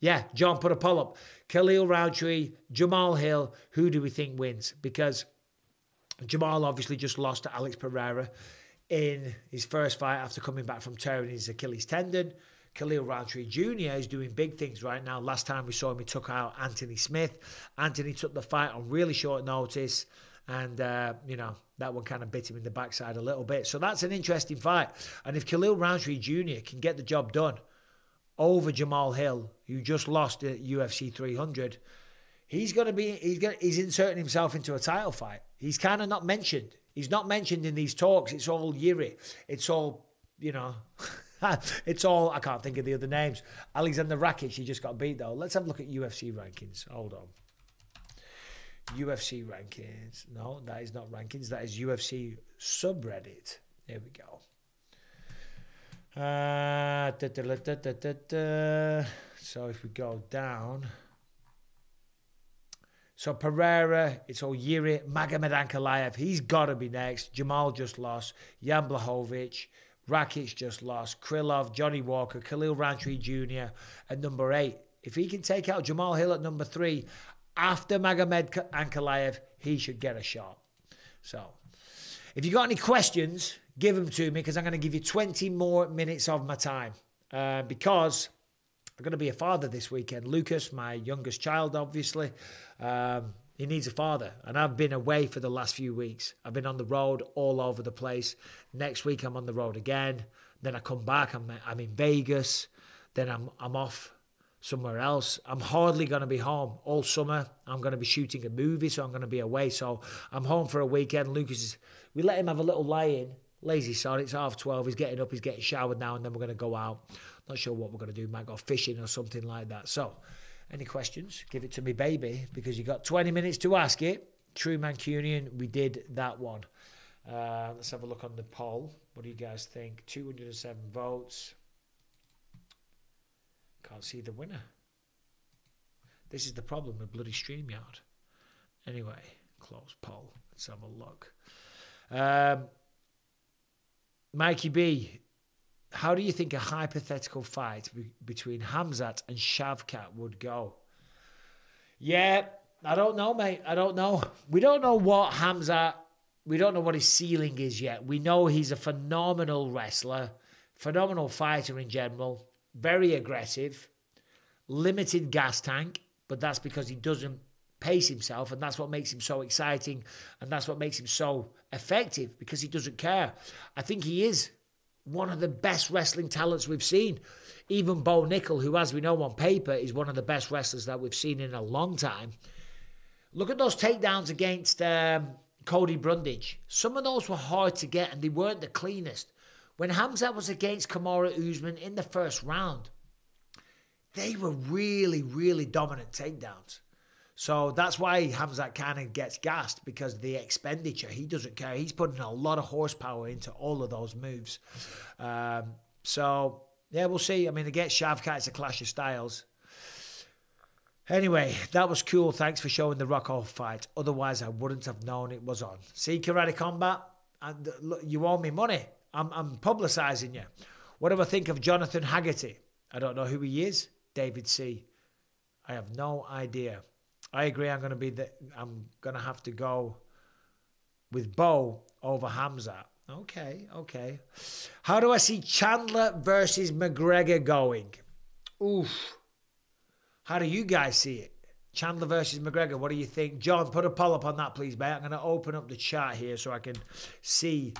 yeah, John, put a poll up. Khalil Rountree, Jamal Hill, who do we think wins? Because Jamal obviously just lost to Alex Pereira in his first fight after coming back from tearing his Achilles tendon. Khalil Rountree Jr. is doing big things right now. Last time we saw him, he took out Anthony Smith. Anthony took the fight on really short notice. And, you know, that one kind of bit him in the backside a little bit. So that's an interesting fight. And if Khalil Rountree Jr. can get the job done over Jamal Hill, who just lost at UFC 300, he's inserting himself into a title fight. He's kind of not mentioned. He's not mentioned in these talks. It's all Yuri. It's all, you know... It's all, I can't think of the other names. Alexander Rakic, he just got beat, though. Let's have a look at UFC rankings. Hold on. UFC rankings. No, that is not rankings. That is UFC subreddit. Here we go. So if we go down... So Pereira, it's all Yuri. Magomed Ankalaev, he's got to be next. Jamal just lost. Jan Blachowicz. Rakic just lost. Krylov, Johnny Walker, Khalil Rountree Jr. at number 8. If he can take out Jamal Hill at number 3 after Magomed Ankalaev, he should get a shot. So if you got any questions, give them to me, because I'm going to give you 20 more minutes of my time, because I'm going to be a father this weekend. Lucas, my youngest child, obviously, he needs a father, and I've been away for the last few weeks. I've been on the road all over the place. Next week, I'm on the road again. Then I come back, I'm in Vegas. Then I'm off somewhere else. I'm hardly going to be home all summer. I'm going to be shooting a movie, so I'm going to be away. So I'm home for a weekend. Lucas is, we let him have a little lie-in. Lazy son, it's 12:30, he's getting up, he's getting showered now, and then we're going to go out. Not sure what we're going to do, might go fishing or something like that. So, any questions, give it to me, baby, because you got 20 minutes to ask it. True Mancunian, we did that one. Let's have a look on the poll. What do you guys think? 207 votes. Can't see the winner. This is the problem with bloody StreamYard. Anyway, close poll. Let's have a look. Mikey B, how do you think a hypothetical fight between Hamzat and Shavkat would go? Yeah, I don't know, mate. I don't know. We don't know what Hamzat, we don't know what his ceiling is yet. We know he's a phenomenal wrestler, phenomenal fighter in general, very aggressive, limited gas tank, but that's because he doesn't pace himself, and that's what makes him so exciting, and that's what makes him so effective, because he doesn't care. I think he is one of the best wrestling talents we've seen. Even Bo Nickel, who, as we know on paper, is one of the best wrestlers that we've seen in a long time. Look at those takedowns against Cody Brundage. Some of those were hard to get, and they weren't the cleanest. When Hamzat was against Kamaru Usman in the first round, they were really, really dominant takedowns. So that's why Hamzat kind of gets gassed, because of the expenditure. He doesn't care. He's putting a lot of horsepower into all of those moves. So, yeah, we'll see. I mean, against Shavkat, it's a clash of styles. Anyway, that was cool. Thanks for showing the Rockhold fight. Otherwise, I wouldn't have known it was on. See, Karate Combat, and look, you owe me money. I'm publicising you. What do I think of Jonathan Haggerty? I don't know who he is. David C. I have no idea. I agree. I'm gonna have to go with Bo over Hamzat. Okay, okay. How do I see Chandler versus McGregor going? Oof. How do you guys see it? Chandler versus McGregor. What do you think, John? Put a poll up on that, please, mate. I'm gonna open up the chat here so I can see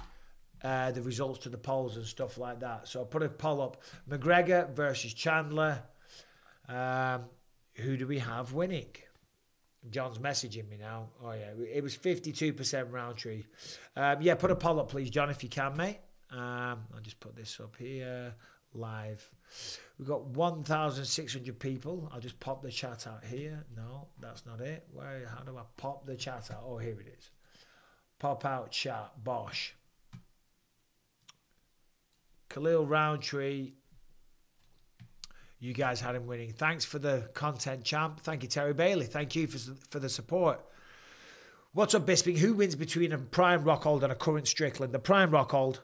the results to the polls and stuff like that. So put a poll up. McGregor versus Chandler. Who do we have winning? John's messaging me now. Oh, yeah. It was 52% Roundtree. Yeah, put a poll up, please, John, if you can, mate. I'll just put this up here live. We've got 1,600 people. I'll just pop the chat out here. No, that's not it. Where? How do I pop the chat out? Oh, here it is. Pop out chat. Bosch. Khalil Rountree. You guys had him winning. Thanks for the content, champ. Thank you, Terry Bailey. Thank you for the support. What's up, Bisping? Who wins between a prime Rockhold and a current Strickland? The prime Rockhold.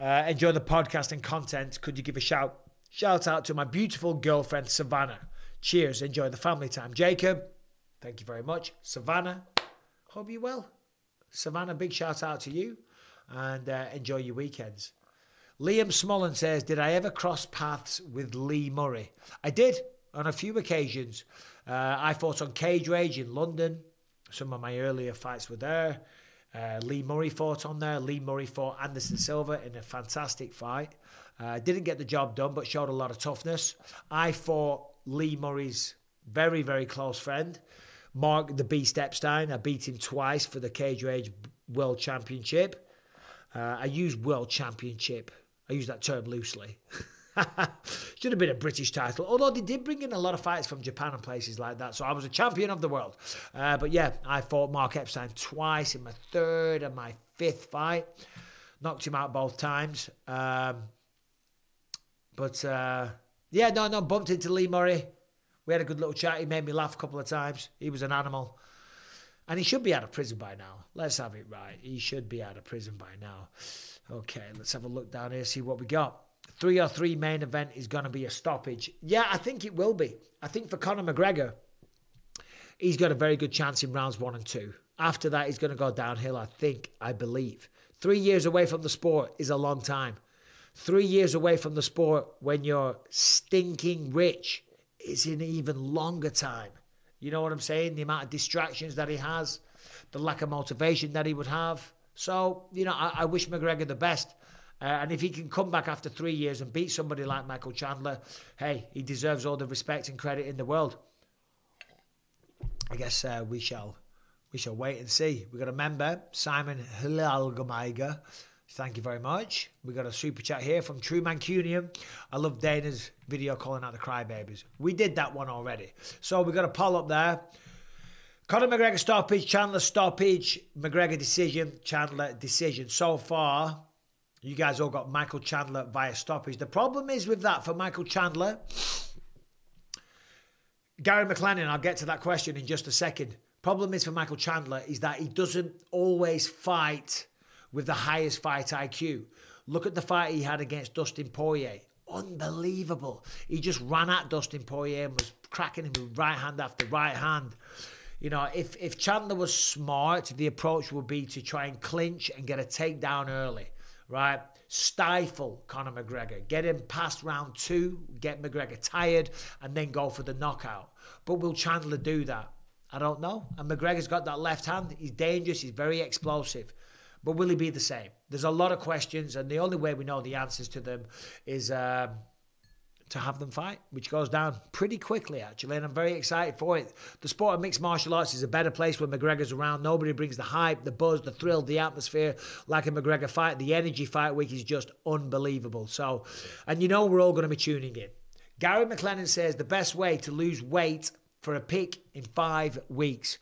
Enjoy the podcast and content. Could you give a shout out to my beautiful girlfriend, Savannah? Cheers. Enjoy the family time. Jacob, thank you very much. Savannah, hope you're well. Savannah, big shout out to you. And enjoy your weekends. Liam Smullen says, did I ever cross paths with Lee Murray? I did, on a few occasions. I fought on Cage Rage in London. Some of my earlier fights were there. Lee Murray fought on there. Lee Murray fought Anderson Silva in a fantastic fight. Didn't get the job done, but showed a lot of toughness. I fought Lee Murray's very, very close friend, Mark the Beast Epstein. I beat him twice for the Cage Rage World Championship. I used World Championship. I use that term loosely. Should have been a British title, although they did bring in a lot of fights from Japan and places like that, so I was a champion of the world. But yeah, I fought Mark Epstein twice in my third and my fifth fight. Knocked him out both times. Yeah, no, bumped into Lee Murray. We had a good little chat. He made me laugh a couple of times. He was an animal. And he should be out of prison by now. Let's have it right. He should be out of prison by now. Okay, let's have a look down here, see what we got. 303 main event is going to be a stoppage. Yeah, I think it will be. I think for Conor McGregor, he's got a very good chance in rounds 1 and 2. After that, he's going to go downhill, I think, I believe. 3 years away from the sport is a long time. 3 years away from the sport when you're stinking rich is an even longer time. You know what I'm saying? The amount of distractions that he has, the lack of motivation that he would have. So, you know, I wish McGregor the best. And if he can come back after 3 years and beat somebody like Michael Chandler, hey, he deserves all the respect and credit in the world. I guess we shall wait and see. We've got a member, Simon Hilalgomaiga. Thank you very much. We've got a super chat here from True Mancunian. I love Dana's video calling out the Crybabies. We did that one already. So we've got a poll up there. Conor McGregor stoppage, Chandler stoppage, McGregor decision, Chandler decision. So far, you guys all got Michael Chandler via stoppage. The problem is with that for Michael Chandler, Gary McLennan, I'll get to that question in just a second. Problem is for Michael Chandler is that he doesn't always fight with the highest fight IQ. Look at the fight he had against Dustin Poirier. Unbelievable. He just ran at Dustin Poirier and was cracking him with right hand after right hand. You know, if Chandler was smart, the approach would be to try and clinch and get a takedown early, right? Stifle Conor McGregor. Get him past round 2, get McGregor tired, and then go for the knockout. But will Chandler do that? I don't know. And McGregor's got that left hand. He's dangerous. He's very explosive. But will he be the same? There's a lot of questions, and the only way we know the answers to them is to have them fight, which goes down pretty quickly, actually, and I'm very excited for it. The sport of mixed martial arts is a better place when McGregor's around. Nobody brings the hype, the buzz, the thrill, the atmosphere like a McGregor fight. The energy fight week is just unbelievable. So, and you know we're all going to be tuning in. Gary McLennan says the best way to lose weight for a pick in 5 weeks.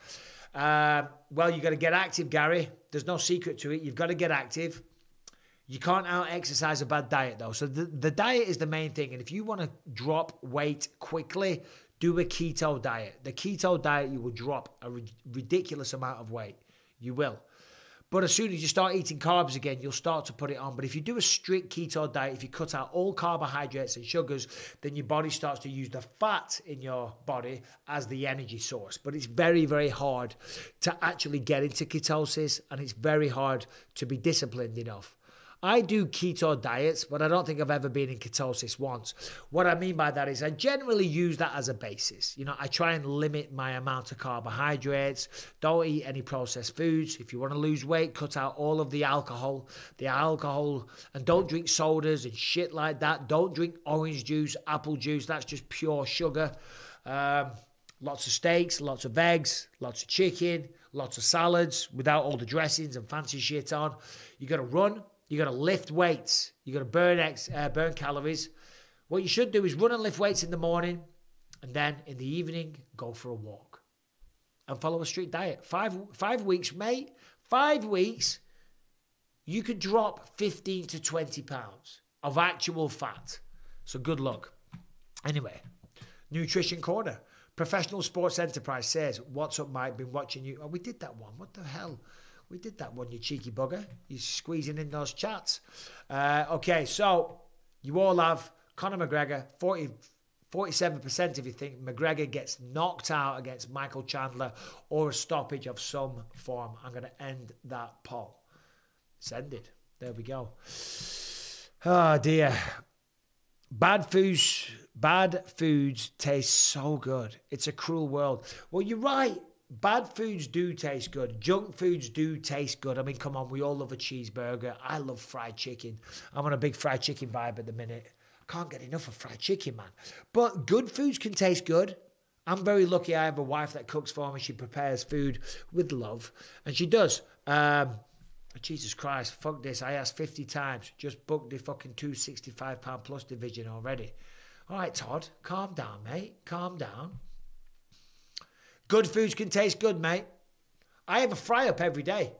Well, you've got to get active, Gary. There's no secret to it. You've got to get active. You can't out-exercise a bad diet, though. So the diet is the main thing. And if you want to drop weight quickly, do a keto diet. The keto diet, you will drop a ridiculous amount of weight. You will. But as soon as you start eating carbs again, you'll start to put it on. But if you do a strict keto diet, if you cut out all carbohydrates and sugars, then your body starts to use the fat in your body as the energy source. But it's very, very hard to actually get into ketosis, and it's very hard to be disciplined enough. I do keto diets, but I don't think I've ever been in ketosis once. What I mean by that is I generally use that as a basis. You know, I try and limit my amount of carbohydrates. Don't eat any processed foods. If you want to lose weight, cut out all of the alcohol, and don't drink sodas and shit like that. Don't drink orange juice, apple juice. That's just pure sugar. Lots of steaks, lots of eggs, lots of chicken, lots of salads without all the dressings and fancy shit on. You got to run. You got to lift weights. You got to burn calories. What you should do is run and lift weights in the morning, and then in the evening, go for a walk, and follow a strict diet. Five weeks, mate. 5 weeks, you could drop 15 to 20 pounds of actual fat. So good luck. Anyway, nutrition corner. Professional Sports Enterprise says, "What's up, Mike? Been watching you." Oh, we did that one. What the hell? We did that one, you cheeky bugger. You're squeezing in those chats. Okay, so you all have Conor McGregor. 47% of you think McGregor gets knocked out against Michael Chandler or a stoppage of some form. I'm going to end that poll. It's ended. There we go. Oh, dear. Bad foods taste so good. It's a cruel world. Well, you're right. Bad foods do taste good. Junk foods do taste good. I mean, come on, we all love a cheeseburger. I love fried chicken. I'm on a big fried chicken vibe at the minute. I can't get enough of fried chicken, man. But good foods can taste good. I'm very lucky I have a wife that cooks for me. She prepares food with love, and she does. Jesus Christ, fuck this. I asked 50 times. Just booked the fucking £265 plus division already. All right, Todd, calm down, mate. Calm down. Good foods can taste good, mate. I have a fry-up every day,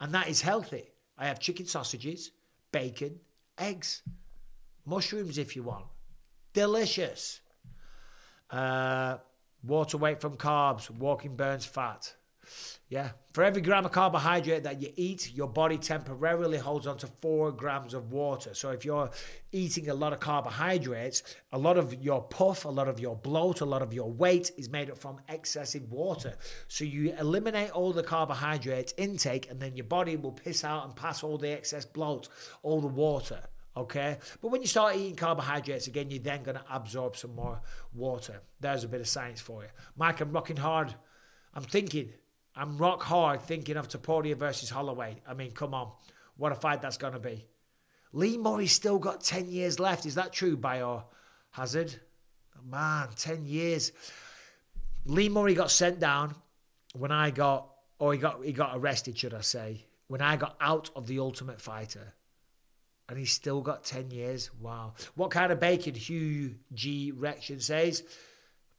and that is healthy. I have chicken sausages, bacon, eggs, mushrooms if you want. Delicious. Water weight from carbs. Walking burns fat. Yeah. For every gram of carbohydrate that you eat, your body temporarily holds on to 4 grams of water. So if you're eating a lot of carbohydrates, a lot of your puff, a lot of your bloat, a lot of your weight is made up from excessive water. So you eliminate all the carbohydrate intake, and then your body will piss out and pass all the excess bloat, all the water. Okay, but when you start eating carbohydrates again, you're then going to absorb some more water. There's a bit of science for you. Mike, I'm rocking hard. I'm rock hard thinking of Topuria versus Holloway. I mean, come on. What a fight that's going to be. Lee Murray's still got 10 years left. Is that true, Biohazard? Man, 10 years. Lee Murray got sent down when I got, or he got arrested, should I say, when I got out of The Ultimate Fighter. And he's still got 10 years. Wow. What kind of bacon? Hugh G. Rection says,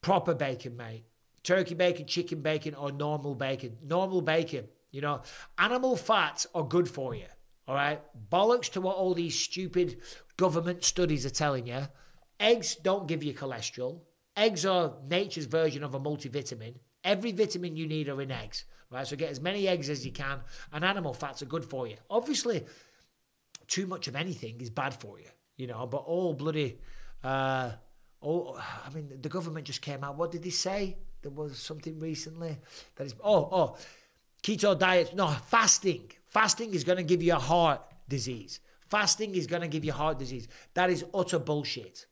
proper bacon, mate. Turkey bacon, chicken bacon, or normal bacon. Normal bacon, you know. Animal fats are good for you, all right? Bollocks to what all these stupid government studies are telling you. Eggs don't give you cholesterol. Eggs are nature's version of a multivitamin. Every vitamin you need are in eggs, right? So get as many eggs as you can, and animal fats are good for you. Obviously, too much of anything is bad for you, you know, but all bloody, I mean, the government just came out. What did they say? There was something recently that is, keto diet. No, fasting. Fasting is going to give you a heart disease. Fasting is going to give you heart disease. That is utter bullshit.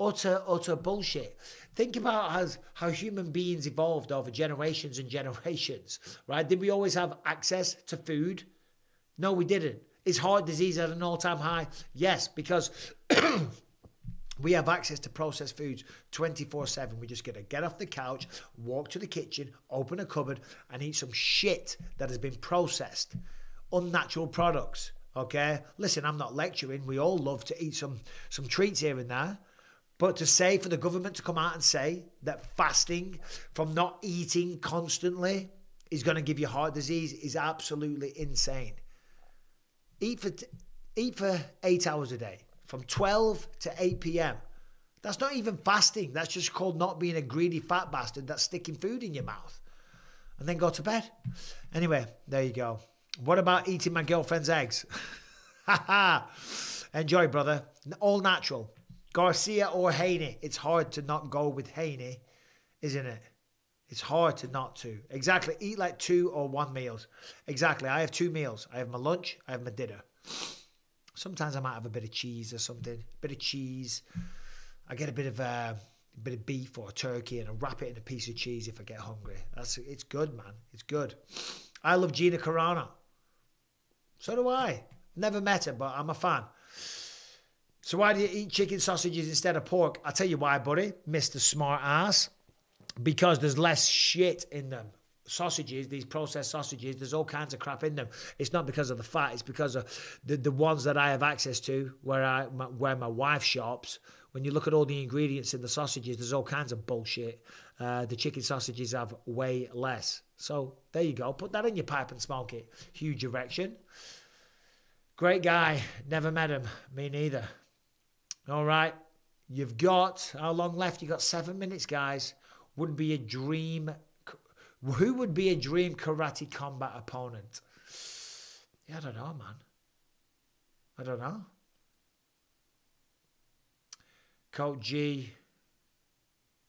Utter, utter bullshit. Think about how human beings evolved over generations and generations, right? Did we always have access to food? No, we didn't. Is heart disease at an all-time high? Yes, because we have access to processed foods 24/7. We're just going to get off the couch, walk to the kitchen, open a cupboard, and eat some shit that has been processed. Unnatural products, okay? Listen, I'm not lecturing. We all love to eat some treats here and there. But to say, for the government to come out and say that fasting from not eating constantly is going to give you heart disease is absolutely insane. Eat for 8 hours a day, from 12 to 8 p.m. That's not even fasting. That's just called not being a greedy fat bastard that's sticking food in your mouth. And then go to bed. Anyway, there you go. What about eating my girlfriend's eggs? Enjoy, brother. All natural. Garcia or Haney. It's hard to not go with Haney, isn't it? It's hard to not to. Exactly. Eat like 2 or 1 meals. Exactly. I have 2 meals. I have my lunch. I have my dinner. Sometimes I might have a bit of cheese or something. A bit of cheese. I get a bit of beef or turkey, and I wrap it in a piece of cheese if I get hungry. It's good, man. It's good. I love Gina Carano. So do I. Never met her, but I'm a fan. So why do you eat chicken sausages instead of pork? I'll tell you why, buddy. Mr. Smart Ass. Because there's less shit in them. Sausages, these processed sausages, there's all kinds of crap in them. It's not because of the fat. It's because of the ones that I have access to where my wife shops. When you look at all the ingredients in the sausages, there's all kinds of bullshit. The chicken sausages have way less. So there you go. Put that in your pipe and smoke it. Huge erection. Great guy. Never met him. Me neither. All right. You've got, how long left? You've got 7 minutes, guys. Would be a dream. Who would be a dream Karate Combat opponent? Yeah, I don't know, man. I don't know. Coach G.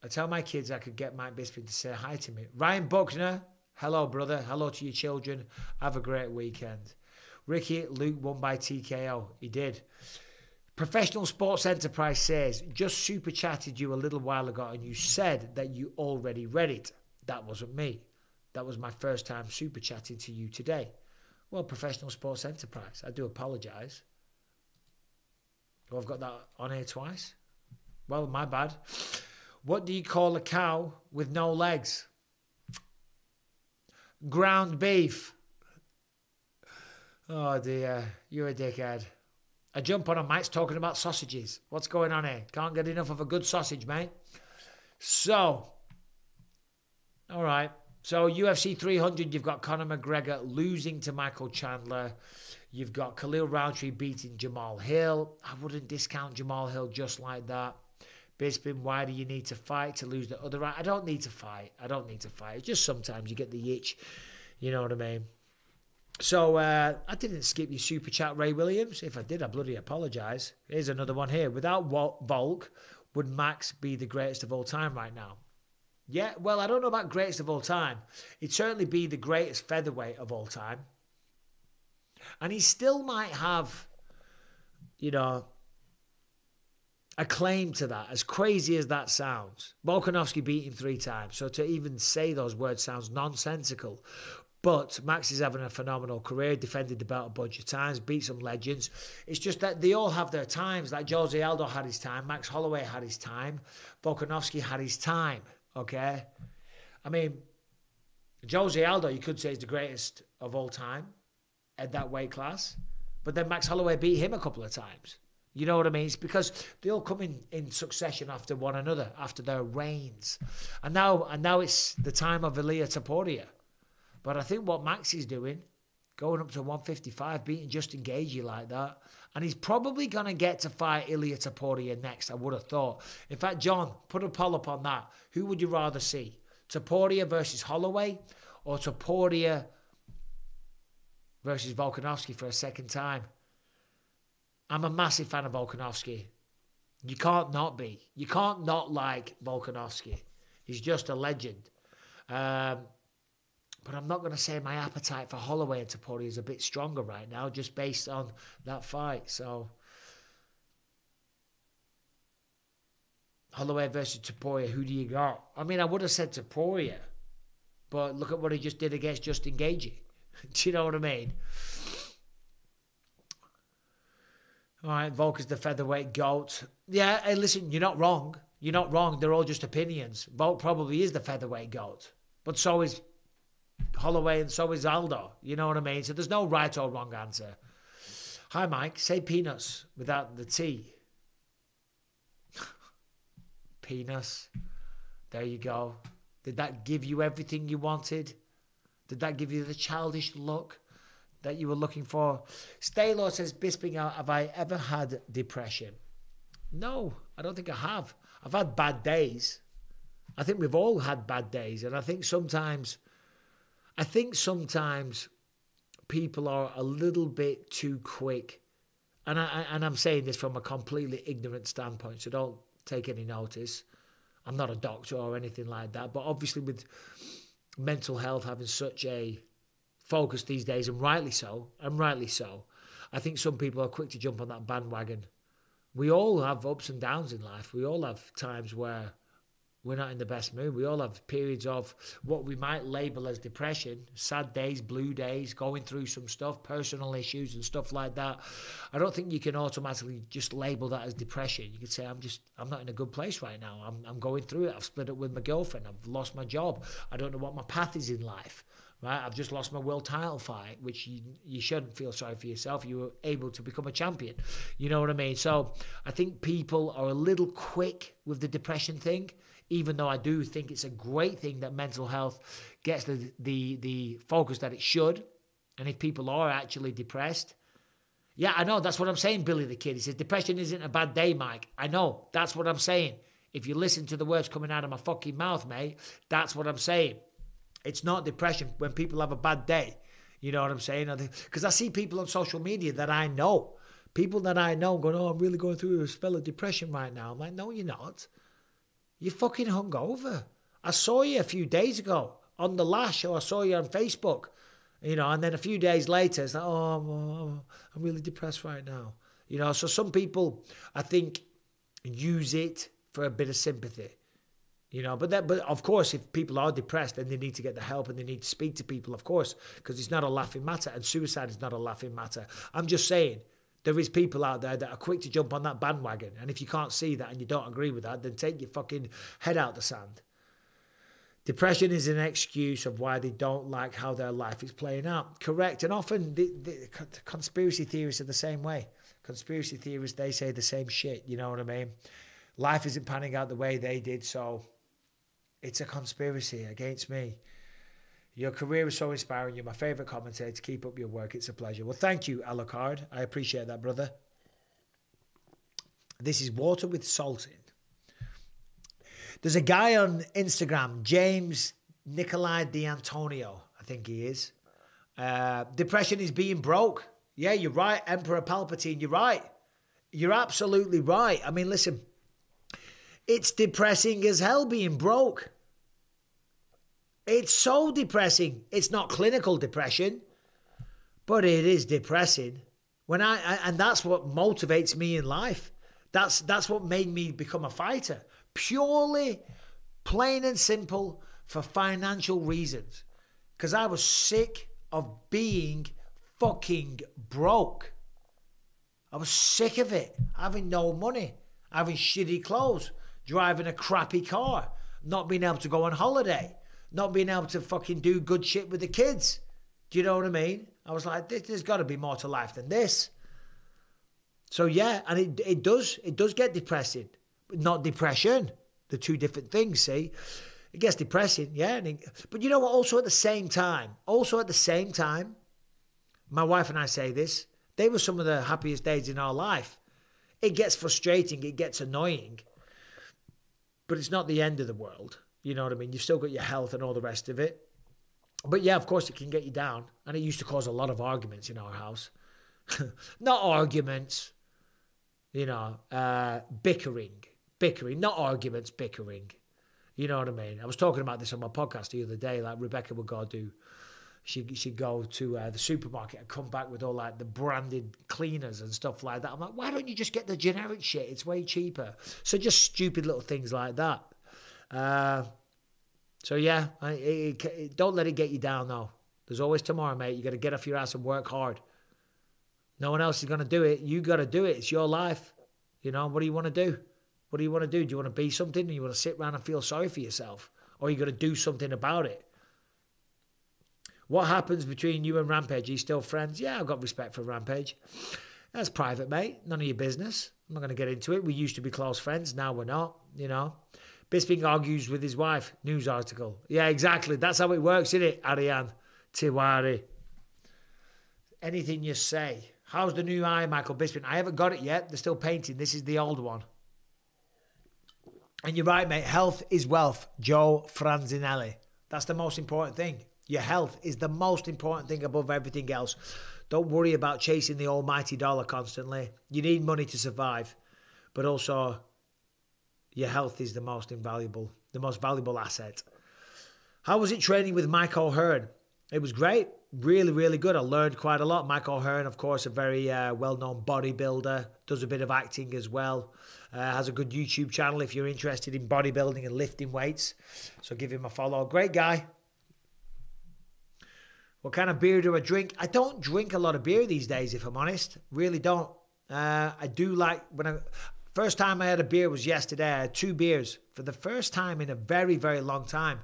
I tell my kids I could get Mike Bisping to say hi to me. Ryan Buckner. Hello, brother. Hello to your children. Have a great weekend. Ricky, Luke won by TKO. He did. Professional Sports Enterprise says, just super chatted you a little while ago and you said that you already read it. That wasn't me. That was my first time super chatting to you today. Well, Professional Sports Enterprise, I do apologise. Oh, I've got that on here twice. Well, my bad. What do you call a cow with no legs? Ground beef. Oh dear, you're a dickhead. I jump on a Mike's talking about sausages. What's going on here? Can't get enough of a good sausage, mate. So, all right. So UFC 300, you've got Conor McGregor losing to Michael Chandler. You've got Khalil Rountree beating Jamal Hill. I wouldn't discount Jamal Hill just like that. Bisping, why do you need to fight to lose the other round? I don't need to fight. I don't need to fight. It's just sometimes you get the itch. You know what I mean? So I didn't skip your super chat, Ray Williams. If I did, I bloody apologise. Here's another one here. Without Volk, would Max be the greatest of all time right now? Yeah, well, I don't know about greatest of all time. He'd certainly be the greatest featherweight of all time. And he still might have, you know, a claim to that, as crazy as that sounds. Volkanovski beat him 3 times, so to even say those words sounds nonsensical. But Max is having a phenomenal career, defended the belt a bunch of times, beat some legends. It's just that they all have their times. Like Jose Aldo had his time, Max Holloway had his time, Volkanovski had his time, okay? I mean, Jose Aldo, you could say, is the greatest of all time at that weight class. But then Max Holloway beat him a couple of times. You know what I mean? It's because they all come in succession after one another, after their reigns. And now it's the time of Ilia Topuria. But I think what Max is doing, going up to 155, beating Justin Gaethje like that, and he's probably going to get to fight Ilia Topuria next, I would have thought. In fact, John, put a poll up on that. Who would you rather see? Topuria versus Holloway or Topuria versus Volkanovski for a second time? I'm a massive fan of Volkanovski. You can't not be. You can't not like Volkanovski. He's just a legend. But I'm not going to say my appetite for Holloway and Topuria is a bit stronger right now, just based on that fight. So Holloway versus Topuria, who do you got? I mean, I would have said Topuria, but look at what he just did against Justin Gaethje. Do you know what I mean? All right, Volk is the featherweight GOAT. Yeah, hey, listen, you're not wrong. You're not wrong. They're all just opinions. Volk probably is the featherweight GOAT, but so is Holloway and so is Aldo. You know what I mean? So there's no right or wrong answer. Hi, Mike. Say peanuts without the T. Penis. There you go. Did that give you everything you wanted? Did that give you the childish look that you were looking for? Staylor says, Bisping, have I ever had depression? No, I don't think I have. I've had bad days. I think we've all had bad days. And I think sometimes people are a little bit too quick. And I'm saying this from a completely ignorant standpoint, so don't take any notice. I'm not a doctor or anything like that. But obviously with mental health having such a focus these days, and rightly so, I think some people are quick to jump on that bandwagon. We all have ups and downs in life. We all have times where we're not in the best mood. We all have periods of what we might label as depression, sad days, blue days, going through some stuff, personal issues and stuff like that. I don't think you can automatically just label that as depression. You could say, I'm not in a good place right now. I'm going through it. I've split up with my girlfriend. I've lost my job. I don't know what my path is in life, right? I've just lost my world title fight, which you shouldn't feel sorry for yourself. You were able to become a champion. You know what I mean? So I think people are a little quick with the depression thing, even though I do think it's a great thing that mental health gets the focus that it should. And if people are actually depressed, yeah, I know, that's what I'm saying, Billy the Kid. He says, depression isn't a bad day, Mike. I know, that's what I'm saying. If you listen to the words coming out of my fucking mouth, mate, that's what I'm saying. It's not depression when people have a bad day. You know what I'm saying? Because I see people on social media that I know. People that I know going, oh, I'm really going through a spell of depression right now. I'm like, no, you're not. You're fucking hungover. I saw you a few days ago on The Lash, or I saw you on Facebook, you know, and then a few days later, it's like, oh, I'm really depressed right now. You know, so some people, I think, use it for a bit of sympathy. You know, but of course, if people are depressed, then they need to get the help and they need to speak to people, of course, because it's not a laughing matter and suicide is not a laughing matter. I'm just saying there is people out there that are quick to jump on that bandwagon. And if you can't see that and you don't agree with that, then take your fucking head out the sand. Depression is an excuse of why they don't like how their life is playing out. Correct. And often the conspiracy theorists are the same way. Conspiracy theorists, they say the same shit. You know what I mean? Life isn't panning out the way they did, so it's a conspiracy against me. Your career is so inspiring. You're my favourite commentator. Keep up your work. It's a pleasure. Well, thank you, Alucard. I appreciate that, brother. This is water with salt in. There's a guy on Instagram, James Nikolai D'Antonio, I think he is. Depression is being broke. Yeah, you're right, Emperor Palpatine, you're right. You're absolutely right. I mean, listen, it's depressing as hell being broke. It's so depressing. It's not clinical depression, but it is depressing. When and that's what motivates me in life. That's what made me become a fighter. Purely, plain and simple, for financial reasons. Because I was sick of being fucking broke. I was sick of it. Having no money, having shitty clothes, driving a crappy car, not being able to go on holiday, not being able to fucking do good shit with the kids. Do you know what I mean? I was like, there's got to be more to life than this. So yeah, and it does get depressing, but not depression. They're two different things, see? It gets depressing, yeah. And but you know what? Also at the same time, my wife and I say this, they were some of the happiest days in our life. It gets frustrating. It gets annoying. But it's not the end of the world. You know what I mean? You've still got your health and all the rest of it. But yeah, of course, it can get you down. And it used to cause a lot of arguments in our house. Not arguments, you know, bickering. Bickering, not arguments, bickering. You know what I mean? I was talking about this on my podcast the other day. Like, Rebecca would go do... She'd go to the supermarket and come back with all like the branded cleaners and stuff like that. I'm like, why don't you just get the generic shit? It's way cheaper. So just stupid little things like that. So yeah, don't let it get you down though. There's always tomorrow, mate. You got to get off your ass and work hard. No one else is going to do it. You got to do it. It's your life. You know, what do you want to do? What do you want to do? Do you want to be something? Do you want to sit around and feel sorry for yourself? Or you got to do something about it? What happens between you and Rampage? Are you still friends? Yeah, I've got respect for Rampage. That's private, mate. None of your business. I'm not going to get into it. We used to be close friends. Now we're not, you know. Bisping argues with his wife. News article. Yeah, exactly. That's how it works, isn't it, Ariane Tiwari? Anything you say. How's the new eye, Michael Bisping? I haven't got it yet. They're still painting. This is the old one. And you're right, mate. Health is wealth. Joe Franzinelli. That's the most important thing. Your health is the most important thing above everything else. Don't worry about chasing the almighty dollar constantly. You need money to survive. But also, your health is the most valuable asset. How was it training with Mike O'Hearn? It was great. Really, really good. I learned quite a lot. Mike O'Hearn, of course, a very well-known bodybuilder. Does a bit of acting as well. Has a good YouTube channel if you're interested in bodybuilding and lifting weights. So give him a follow. Great guy. What kind of beer do I drink? I don't drink a lot of beer these days, if I'm honest. Really don't. I do like... First time I had a beer was yesterday. I had two beers for the first time in a very, very long time.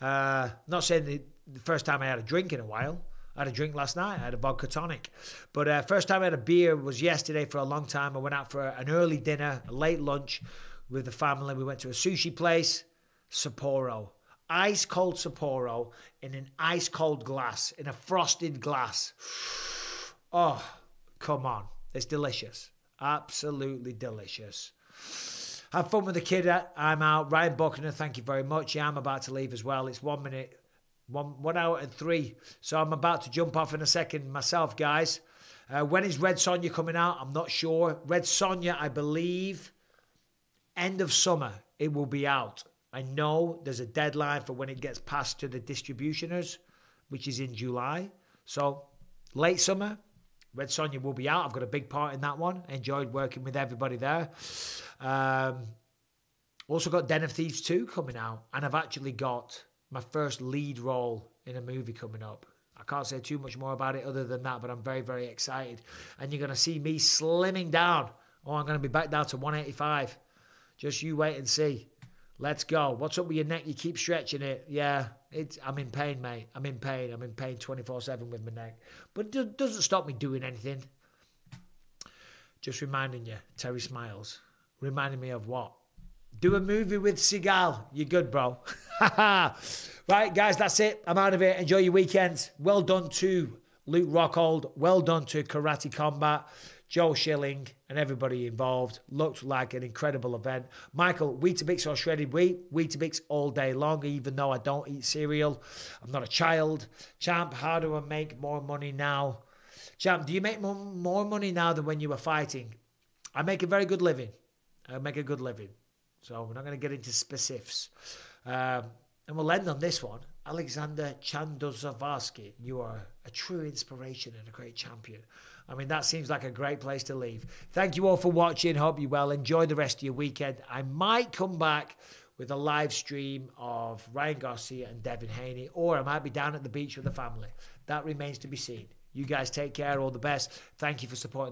Not saying the first time I had a drink in a while. I had a drink last night. I had a vodka tonic. But first time I had a beer was yesterday for a long time. I went out for an early dinner, a late lunch with the family. We went to a sushi place, Sapporo. Ice cold Sapporo in an ice cold glass, in a frosted glass. Oh, come on. It's delicious. Absolutely delicious. Have fun with the kid. I'm out. Ryan Buckner, thank you very much. Yeah, I'm about to leave as well. It's 1 hour and 3. So I'm about to jump off in a second myself, guys. When is Red Sonja coming out? I'm not sure. Red Sonja, I believe, end of summer, it will be out. I know there's a deadline for when it gets passed to the distributioners, which is in July. So late summer, Red Sonja will be out. I've got a big part in that one. Enjoyed working with everybody there. Also got Den of Thieves 2 coming out. And I've actually got my first lead role in a movie coming up. I can't say too much more about it other than that, but I'm very, very excited. And you're going to see me slimming down. Oh, I'm going to be back down to 185. Just you wait and see. Let's go. What's up with your neck? You keep stretching it. Yeah, I'm in pain, mate. I'm in pain. I'm in pain 24/7 with my neck. But it doesn't stop me doing anything. Just reminding you, Terry Smiles. Reminding me of what? Do a movie with Seagal. You're good, bro. Right, guys, that's it. I'm out of here. Enjoy your weekends. Well done to Luke Rockhold. Well done to Karate Combat. Joe Schilling and everybody involved. Looked like an incredible event. Michael, Weetabix or shredded wheat? Weetabix all day long, even though I don't eat cereal. I'm not a child. Champ, how do I make more money now? Champ, do you make more money now than when you were fighting? I make a very good living. I make a good living. So we're not going to get into specifics. And we'll end on this one. Alexander Chandozavarsky, you are a true inspiration and a great champion. I mean, that seems like a great place to leave. Thank you all for watching. Hope you're well. Enjoy the rest of your weekend. I might come back with a live stream of Ryan Garcia and Devin Haney, or I might be down at the beach with the family. That remains to be seen. You guys take care. All the best. Thank you for supporting.